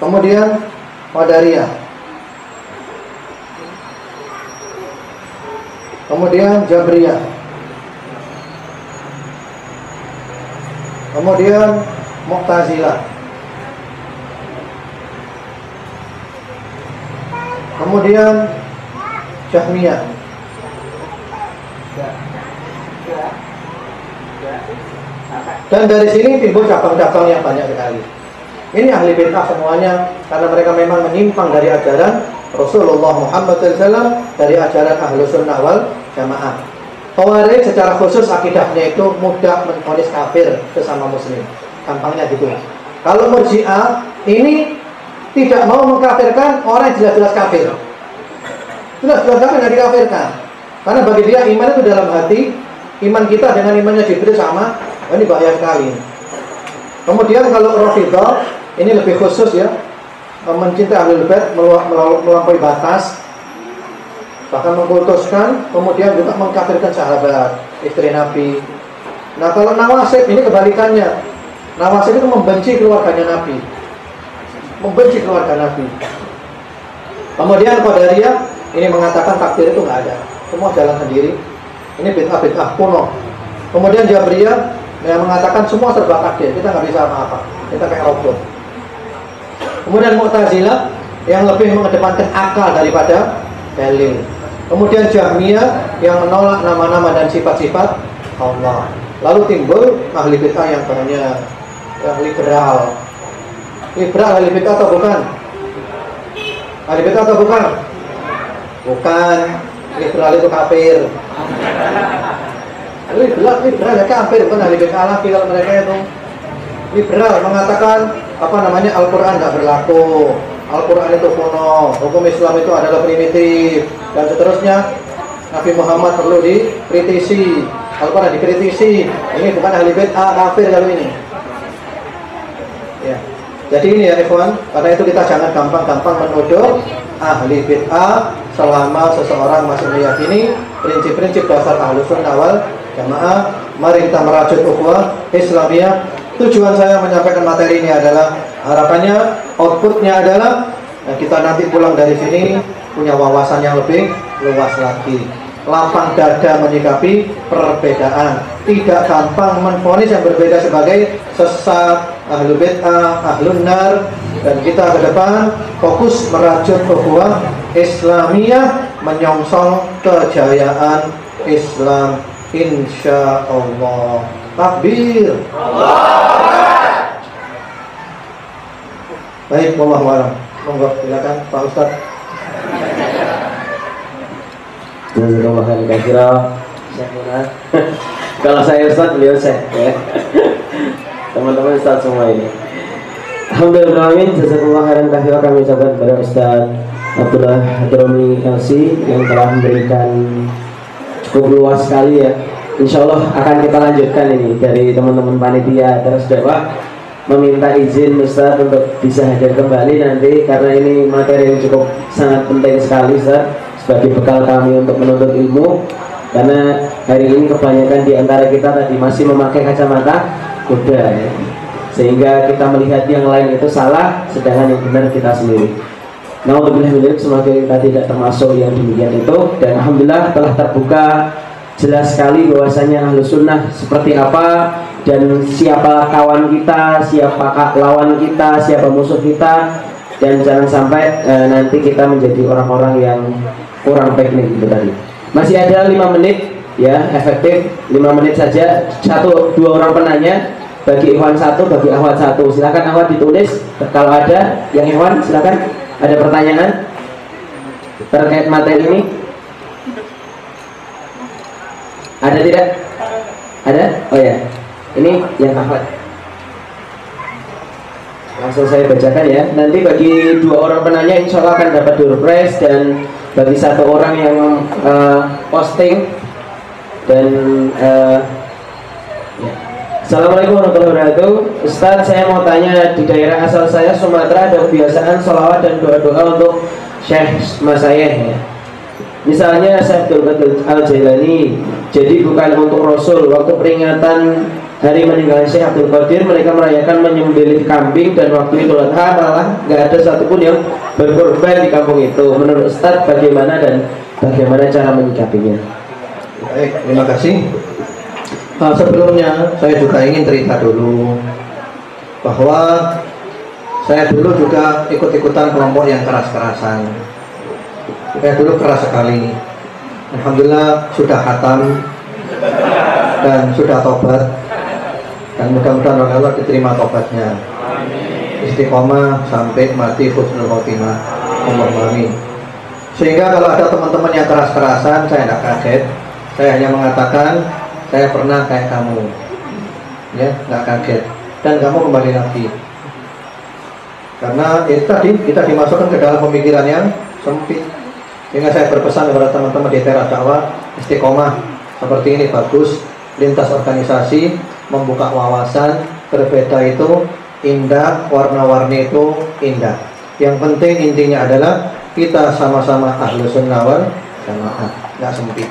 Kemudian Qadariyah. Kemudian Jabriyah. Kemudian Mu'tazilah. Kemudian Jahmiyah. Dan dari sini timbul cabang-cabang yang banyak sekali. Ini ahli bid'ah semuanya, karena mereka memang menyimpang dari ajaran Rasulullah Muhammad SAW, dari ajaran ahlu sunnah wal jamaah. Khawarij secara khusus akidahnya itu mudah menfonis kafir sesama muslim, gampangnya gitu. Kalau Murji'ah ini tidak mau mengkafirkan orang yang jelas-jelas kafir. Jelas-jelas kafir nggak dikafirkan, karena bagi dia iman itu dalam hati. Iman kita dengan imannya Jibril sama, ini bahaya sekali. Kemudian kalau Rafidhah ini lebih khusus ya, mencintai ahlul bait melampaui batas, bahkan mengkultuskan, kemudian juga mengkafirkan sahabat, istri Nabi. Nah kalau Nawasib ini kebalikannya. Nawasib itu membenci keluarganya Nabi, membenci keluarga Nabi. Kemudian Qadariyah ini mengatakan takdir itu nggak ada, semua jalan sendiri. Ini bid'ah kuno. Kemudian Jabriyah yang mengatakan semua serba takdir, kita nggak bisa apa-apa, kita kayak robot. Kemudian Mu'tazilah yang lebih mengedepankan akal daripada dalil. Kemudian Jahmiyah yang menolak nama-nama dan sifat-sifat Allah. Lalu timbul ahli bid'ah yang banyak, yang liberal. Liberal ahli bid'ah atau bukan? Ahli bid'ah atau bukan? Bukan. Liberal itu kafir. Liberal ya kafir, bukan ahli bid'ah lagi kalau mereka itu. Liberal mengatakan apa namanya Al-Quran tidak berlaku, Al-Quran itu kuno, hukum Islam itu adalah primitif, dan seterusnya. Nabi Muhammad perlu dikritisi, Al-Quran dikritisi. Ini bukan ahli bid'ah, kafir kalau ini ya. Jadi ini ya ikhwan, karena itu kita jangan gampang-gampang menuduh ahli bid'ah selama seseorang masih meyakini prinsip-prinsip dasar Ahlus Sunnah wal Jamaah. Mari kita merajut ukhuwah Islamiyah. Tujuan saya menyampaikan materi ini adalah harapannya outputnya adalah kita nanti pulang dari sini punya wawasan yang lebih luas lagi, lapang dada menyikapi perbedaan, tidak gampang menvonis yang berbeda sebagai sesat, ahlul bid'ah, ahlun nar. Dan kita ke depan fokus merajut ukhuwah Islamiyah, menyongsong kejayaan Islam insya Allah. Takbir. Baik, wallahu a'lam. Monggo silakan Pak Ustaz. Jazakallahu khairan. Kalau saya Ustaz, beliau Syekh ya. Teman-teman Ustaz semua ini. Alhamdulillah amin, jazakallahu khairan katsiran kami ucapkan kepada Ustaz Abdullah Dromli Kasi yang telah memberikan cukup luas sekali ya. Insya Allah akan kita lanjutkan ini dari teman-teman panitia terus dakwah meminta izin Ustaz untuk bisa hadir kembali nanti, karena ini materi yang cukup sangat penting sekali Ustaz sebagai bekal kami untuk menuntut ilmu. karena hari ini kebanyakan di antara kita tadi masih memakai kacamata kuda ya. Sehingga kita melihat yang lain itu salah, sedangkan yang benar kita sendiri. Nauzubillah, semoga kita tidak termasuk yang demikian itu. Dan alhamdulillah telah terbuka jelas sekali bahwasanya Ahlus Sunnah seperti apa, dan siapa kawan kita, siapa lawan kita, siapa musuh kita. Dan jangan sampai nanti kita menjadi orang-orang yang kurang teknik itu tadi. Masih ada 5 menit ya, efektif 5 menit saja. 1-2 orang penanya, bagi ikhwan 1, bagi akhwat 1. Silakan akhwat ditulis kalau ada, yang ikhwan silakan ada pertanyaan terkait materi ini. Ada tidak? Ada? Oh ya. Ini yang akhwat. Langsung saya bacakan ya. Nanti bagi 2 orang penanya insya Allah akan dapat door prize, dan bagi 1 orang yang posting dan ya. Assalamualaikum warahmatullahi wabarakatuh. Ustaz, saya mau tanya, di daerah asal saya Sumatera ada kebiasaan sholawat dan doa-doa untuk Syekh Masayeh ya. Misalnya Syekh Al-Jailani, jadi bukan untuk Rasul. Waktu peringatan hari meninggalnya Syekh Abdul Qadir, mereka merayakan menyembelih kambing, dan waktu Idul Adha malah nggak ada satupun yang berkorban di kampung itu. Menurut Ustaz bagaimana, dan bagaimana cara menyikapinya? Baik, terima kasih. Sebelumnya saya juga ingin cerita dulu bahwa saya dulu juga ikut-ikutan kelompok yang keras-kerasan. Saya dulu keras sekali. Alhamdulillah sudah khatam dan sudah tobat. Dan mudah-mudahan Allah diterima tobatnya. Istiqomah sampai mati husnul khotimah. Allahumma amin. Sehingga kalau ada teman-teman yang keras-kerasan, saya tidak kaget. Saya hanya mengatakan, saya pernah kayak kamu. Ya, tidak kaget. Dan kamu kembali lagi. Karena itu tadi kita dimasukkan ke dalam pemikiran yang sempit. Sehingga saya berpesan kepada teman-teman di teras dakwah, istiqomah seperti ini bagus, lintas organisasi, membuka wawasan, berbeda itu indah, warna-warni itu indah. Yang penting intinya adalah kita sama-sama Ahlus Sunnah wal Jamaah, nggak sempit.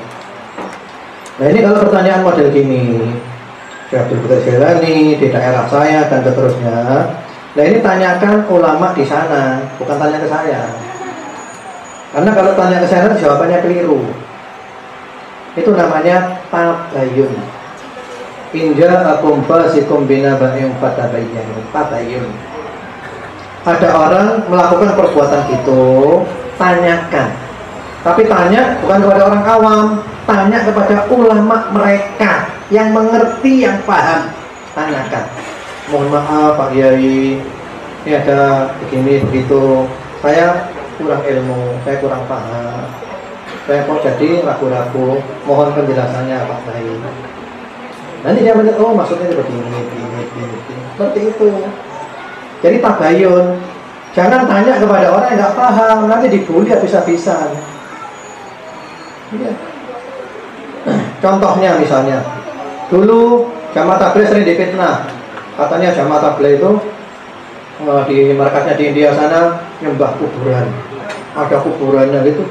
Nah ini kalau pertanyaan model gini, Abdul Qadir Jailani di daerah saya dan seterusnya. Nah ini tanyakan ulama di sana, bukan tanya ke saya. Karena kalau tanya ke saya jawabannya keliru. Itu namanya tabayun. Inja'akum fasiqun binaba'in fatabayyanu. Tabayun. Ada orang melakukan perbuatan itu, tanyakan. Tapi tanya bukan kepada orang awam, tanya kepada ulama mereka yang mengerti, yang paham. Tanyakan. Mohon maaf Pak Kiai, ini ada begini begitu. Saya kurang ilmu, saya kurang paham. Saya kok jadi ragu-ragu. Mohon penjelasannya Pak Kiai. Nanti dia melihat, oh maksudnya begini. Seperti itu. Jadi tabayun. Jangan tanya kepada orang yang nggak paham, nanti dibully habis-habisan. Ya. Contohnya misalnya, dulu Jamaah Tabligh sering difitnah. Katanya Jamaah Tabligh itu di markasnya di India sana nyembah kuburan, ada kuburannya gitu.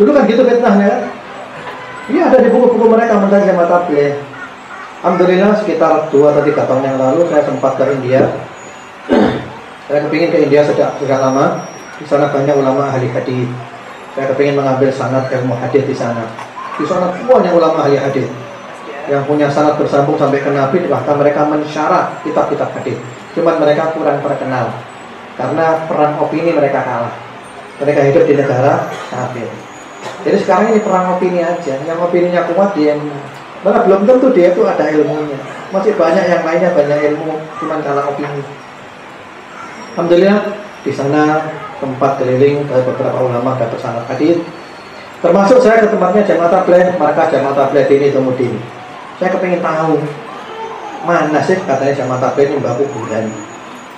Dulu kan gitu fitnahnya. Iya ada di buku-buku mereka tentang Jamaah Tabligh. Alhamdulillah sekitar 2 atau 3 tahun yang lalu saya sempat ke India. Saya kepingin ke India sudah lama. Di sana banyak ulama ahli hadis. Saya kepingin mengambil sanad ilmu hadis di sana. Di sana banyak ulama ahli hadis yang punya sanad bersambung sampai ke Nabi. Bahkan mereka mensyarat kitab-kitab hadis. Cuman mereka kurang terkenal karena perang opini mereka kalah. Mereka hidup di negara kafir. Jadi sekarang ini perang opini aja. Yang opininya kuat dia. Malah belum tentu dia itu ada ilmunya. Masih banyak yang lainnya, banyak ilmu, cuman kalah opini. Alhamdulillah di sana tempat keliling ke beberapa ulama dan sanad hadis. Termasuk saya ke tempatnya Jamaah Tabligh, markas Jamaah Tabligh ini kemudian. Saya kepingin tahu mana sih katanya Jamaah Tabligh ini mbak kuburan.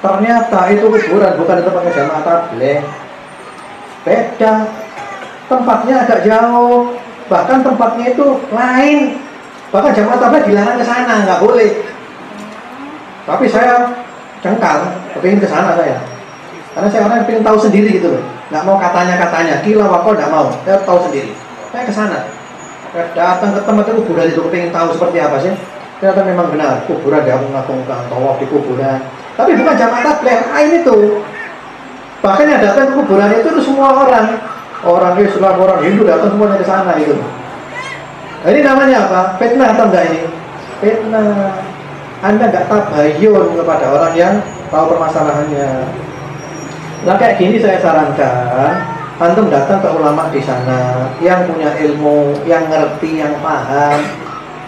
Ternyata itu kuburan, bukan di tempatnya Jamaah Tabligh. Beda. Tempatnya agak jauh. Bahkan tempatnya itu lain. Bahkan Jamaah Tabligh dilarang ke sana, nggak boleh. Tapi saya cengkal, kepingin ke sana saya. Karena saya orang yang pengen tahu sendiri gitu loh. Nggak mau katanya-katanya, kila wako nggak mau. Saya tahu sendiri. Saya ke sana. datang ke tempat kuburan itu pengen tahu seperti apa sih. Ternyata memang benar kuburan dia mengakungkan tawaf di kuburan, tapi bukan jamaah tabligh lain itu. Bahkan yang datang ke kuburan itu semua orang Islam, orang Hindu datang semuanya ke sana gitu. Ini namanya apa? Fitnah atau enggak ini? Fitnah. Anda enggak tabayun kepada orang yang tahu permasalahannya. Nah kayak gini saya sarankan, antum datang ke ulama di sana yang punya ilmu, yang ngerti, yang paham.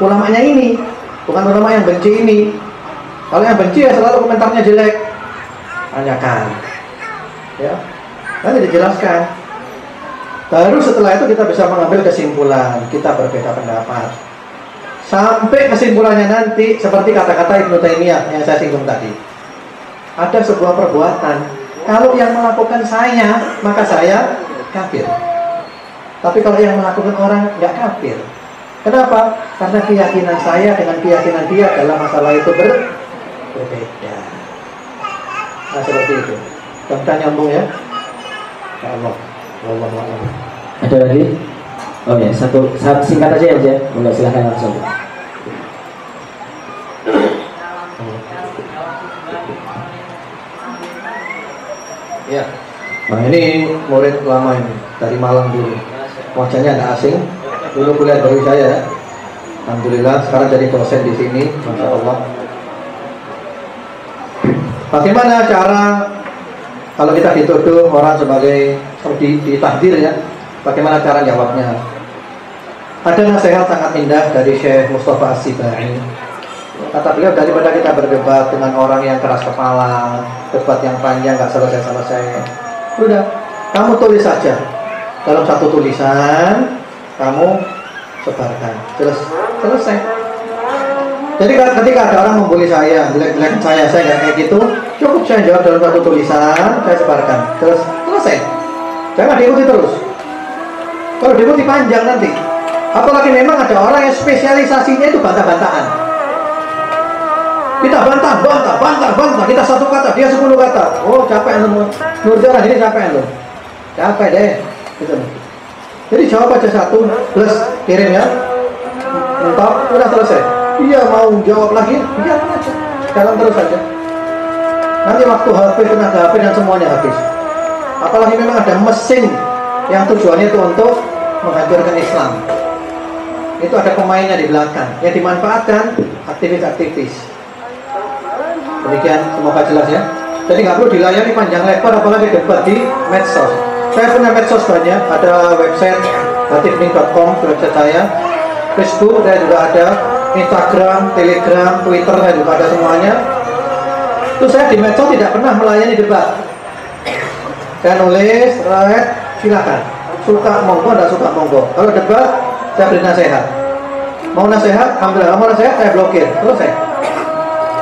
Ulamanya ini, bukan ulama yang benci ini. Kalau yang benci ya selalu komentarnya jelek. Tanyakan. Ya. Nanti dijelaskan. Baru setelah itu kita bisa mengambil kesimpulan. Kita berbeda pendapat sampai kesimpulannya nanti seperti kata-kata Ibn Taimiyah yang saya singgung tadi. Ada sebuah perbuatan, kalau yang melakukan saya, maka saya kafir. Tapi kalau yang melakukan orang, nggak kafir. Kenapa? Karena keyakinan saya dengan keyakinan dia dalam masalah itu berbeda. Nah seperti itu. Mudah-mudahan nyambung ya. Ya Allah. Ada lagi? Oh ya, satu singkat aja ya, Jaya. Boleh, silahkan langsung. Ya. Nah ini murid lama ini dari Malang dulu. Wajahnya nggak asing. Dulu kuliah dari saya. Alhamdulillah sekarang jadi dosen di sini. Masya Allah. Bagaimana cara kalau kita dituduh orang sebagai ditahdir ya, bagaimana cara jawabnya? Ada nasihat sangat indah dari Syekh Mustafa As-Sibari. Kata beliau, daripada kita berdebat dengan orang yang keras kepala, debat yang panjang nggak selesai-selesai, udah, kamu tulis saja dalam satu tulisan, kamu sebarkan, selesai. Jadi ketika ada orang membuli saya, jelek-jelek saya nggak kayak gitu, cukup saya jawab dalam satu tulisan, saya sebarkan, selesai. Jangan diikuti terus. Kalau diikuti panjang nanti. Apalagi memang ada orang yang spesialisasinya itu bantah-bantahan. Kita bantah. Kita satu kata, dia 10 kata. Oh capek lu, Nurjalan ini capek lu. Capek deh. Gitu. Jadi jawab aja satu, plus kirim ya. Entah, udah selesai. Dia mau jawab lagi, biarkan aja, jalan terus saja. Nanti waktu habis, tenaga habis, dan semuanya habis. Apalagi memang ada mesin yang tujuannya itu untuk menghancurkan Islam. Itu ada pemainnya di belakang yang dimanfaatkan aktivis-aktivis. Demikian, semoga jelas ya. Jadi nggak perlu dilayani panjang lebar, apalagi debat di medsos. Saya punya medsos banyak, ada website batifning.com, website saya, Facebook, saya juga ada Instagram, Telegram, Twitter, saya juga ada semuanya. Terus saya di medsos tidak pernah melayani debat. Saya nulis, rakyat, silakan. Suka monggo, tidak suka monggo. Kalau debat, saya beri nasihat. Mau nasihat, ambil. Mau nasihat, saya blokir. Selesai.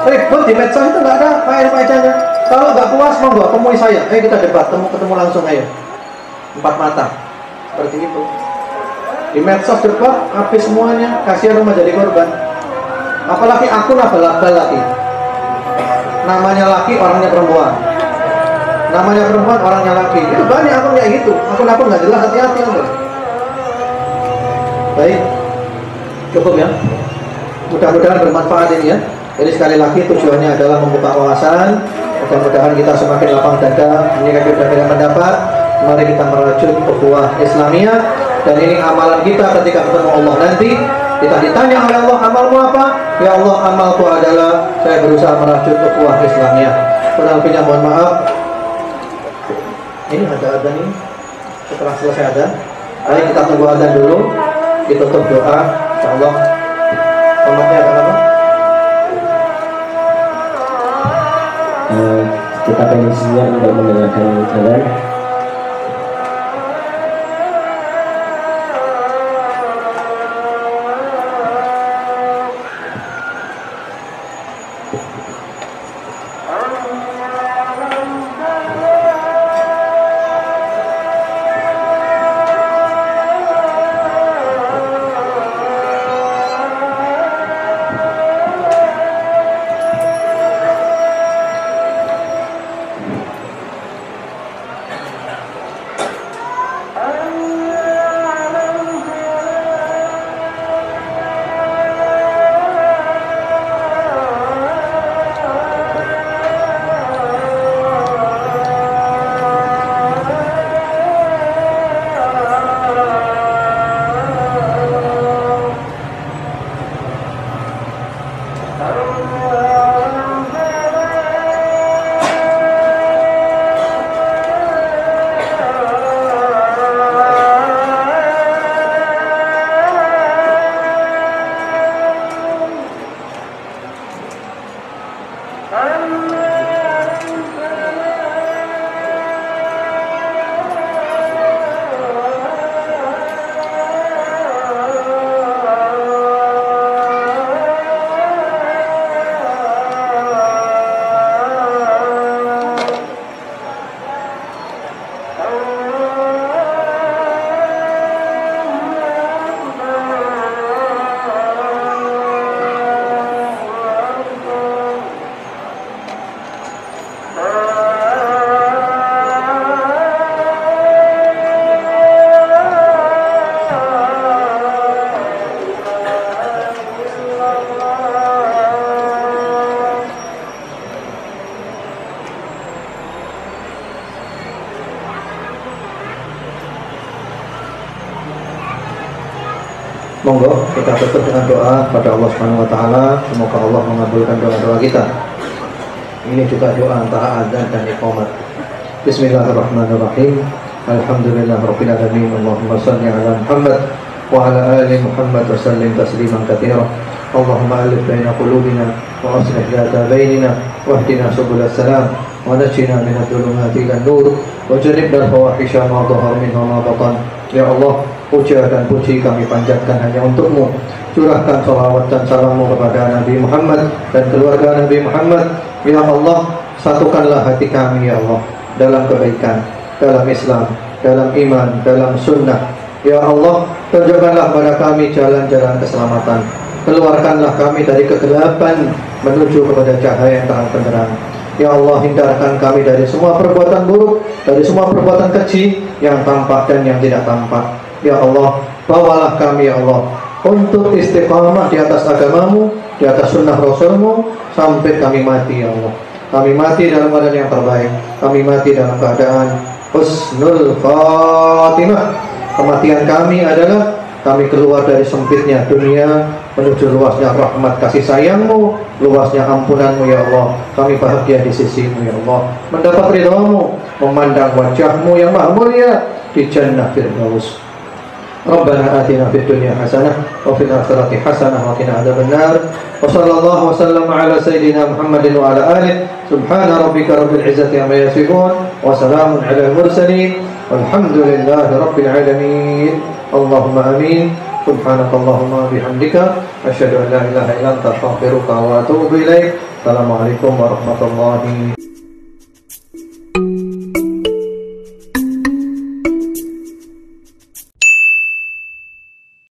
Ribut di medsos itu nggak ada paen-paennya. Kalau nggak puas, monggo temui saya. Ayo kita debat, ketemu langsung ayo. Empat mata, seperti itu. Di medsos debat, habis semuanya. Kasihan rumah jadi korban. Apalagi akun abal-abal lagi. Namanya laki, orangnya perempuan. Namanya perempuan, orangnya laki. Itu banyak akun kayak gitu. Akun-akun nggak jelas, hati-hati loh. Baik, cukup ya. Mudah-mudahan bermanfaat ini ya. Jadi sekali lagi tujuannya adalah membuka wawasan. Mudah-mudahan kita semakin lapang dada, menyikapi perbedaan pendapat. Mari kita merajut ukhuwah Islamiyah. Dan ini amalan kita ketika ketemu Allah nanti. Kita ditanya oleh Allah, amalmu apa? Ya Allah, amalku adalah saya berusaha merajut ukhuwah Islamiyah. Kurang lebihnya mohon maaf. Ini ada adzan ini. Setelah selesai adzan, mari kita tunggu adzan dulu. Ditutup doa, insyaallah. Komentarnya ada apa? Kita pengen siap untuk mendengarkan adzan. Monggo kita tutup dengan doa pada Allah Subhanahu wa taala, semoga Allah mengabulkan doa-doa kita. Ini juga doa antara adzan dan iqamat. Bismillahirrahmanirrahim. Alhamdulillahirabbil alamin. Allahumma shalli ala Muhammad wa ala ali Muhammad wa sallim tasliman katsiran. Allahumma alif baina qulubina wa aslih dhata bainina wahdina subulas salam wa najina minadh dhulumati ilan nur wa janibna fawahisha ma dhahara minha ma batan. Ya Allah, puja dan puji kami panjatkan hanya untuk-Mu. Curahkan salawat dan salam-Mu kepada Nabi Muhammad dan keluarga Nabi Muhammad. Ya Allah, satukanlah hati kami, ya Allah, dalam kebaikan, dalam Islam, dalam iman, dalam sunnah. Ya Allah, tunjukkanlah pada kami jalan-jalan keselamatan. Keluarkanlah kami dari kegelapan menuju kepada cahaya yang terang benderang. Ya Allah, hindarkan kami dari semua perbuatan buruk, dari semua perbuatan keji yang tampak dan yang tidak tampak. Ya Allah, bawalah kami, ya Allah, untuk istiqamah di atas agamamu, di atas sunnah Rasulmu, sampai kami mati, ya Allah. Kami mati dalam keadaan yang terbaik. Kami mati dalam keadaan husnul khatimah. Kematian kami adalah kami keluar dari sempitnya dunia menuju luasnya rahmat kasih sayangmu, luasnya ampunanmu, ya Allah. Kami bahagia di sisimu, ya Allah, mendapat ridhamu, memandang wajahmu yang maha mulia di jannah firdaus. Rabbana atina fid dunya hasanah wa fil akhirati hasanah wa qina adzabannar. Wa sallallahu wa sallam ala sayyidina Muhammadin wa ala alihi. Subhana rabbika rabbil izzati amma yasifun wa salamun ala al mursalin walhamdulillahi rabbil alamin. Allahumma amin. Subhanakallahumma bihamdika asyhadu an la ilaha illa anta astaghfiruka wa atubu ilaik. Assalamualaikum warahmatullahi wabarakatuh.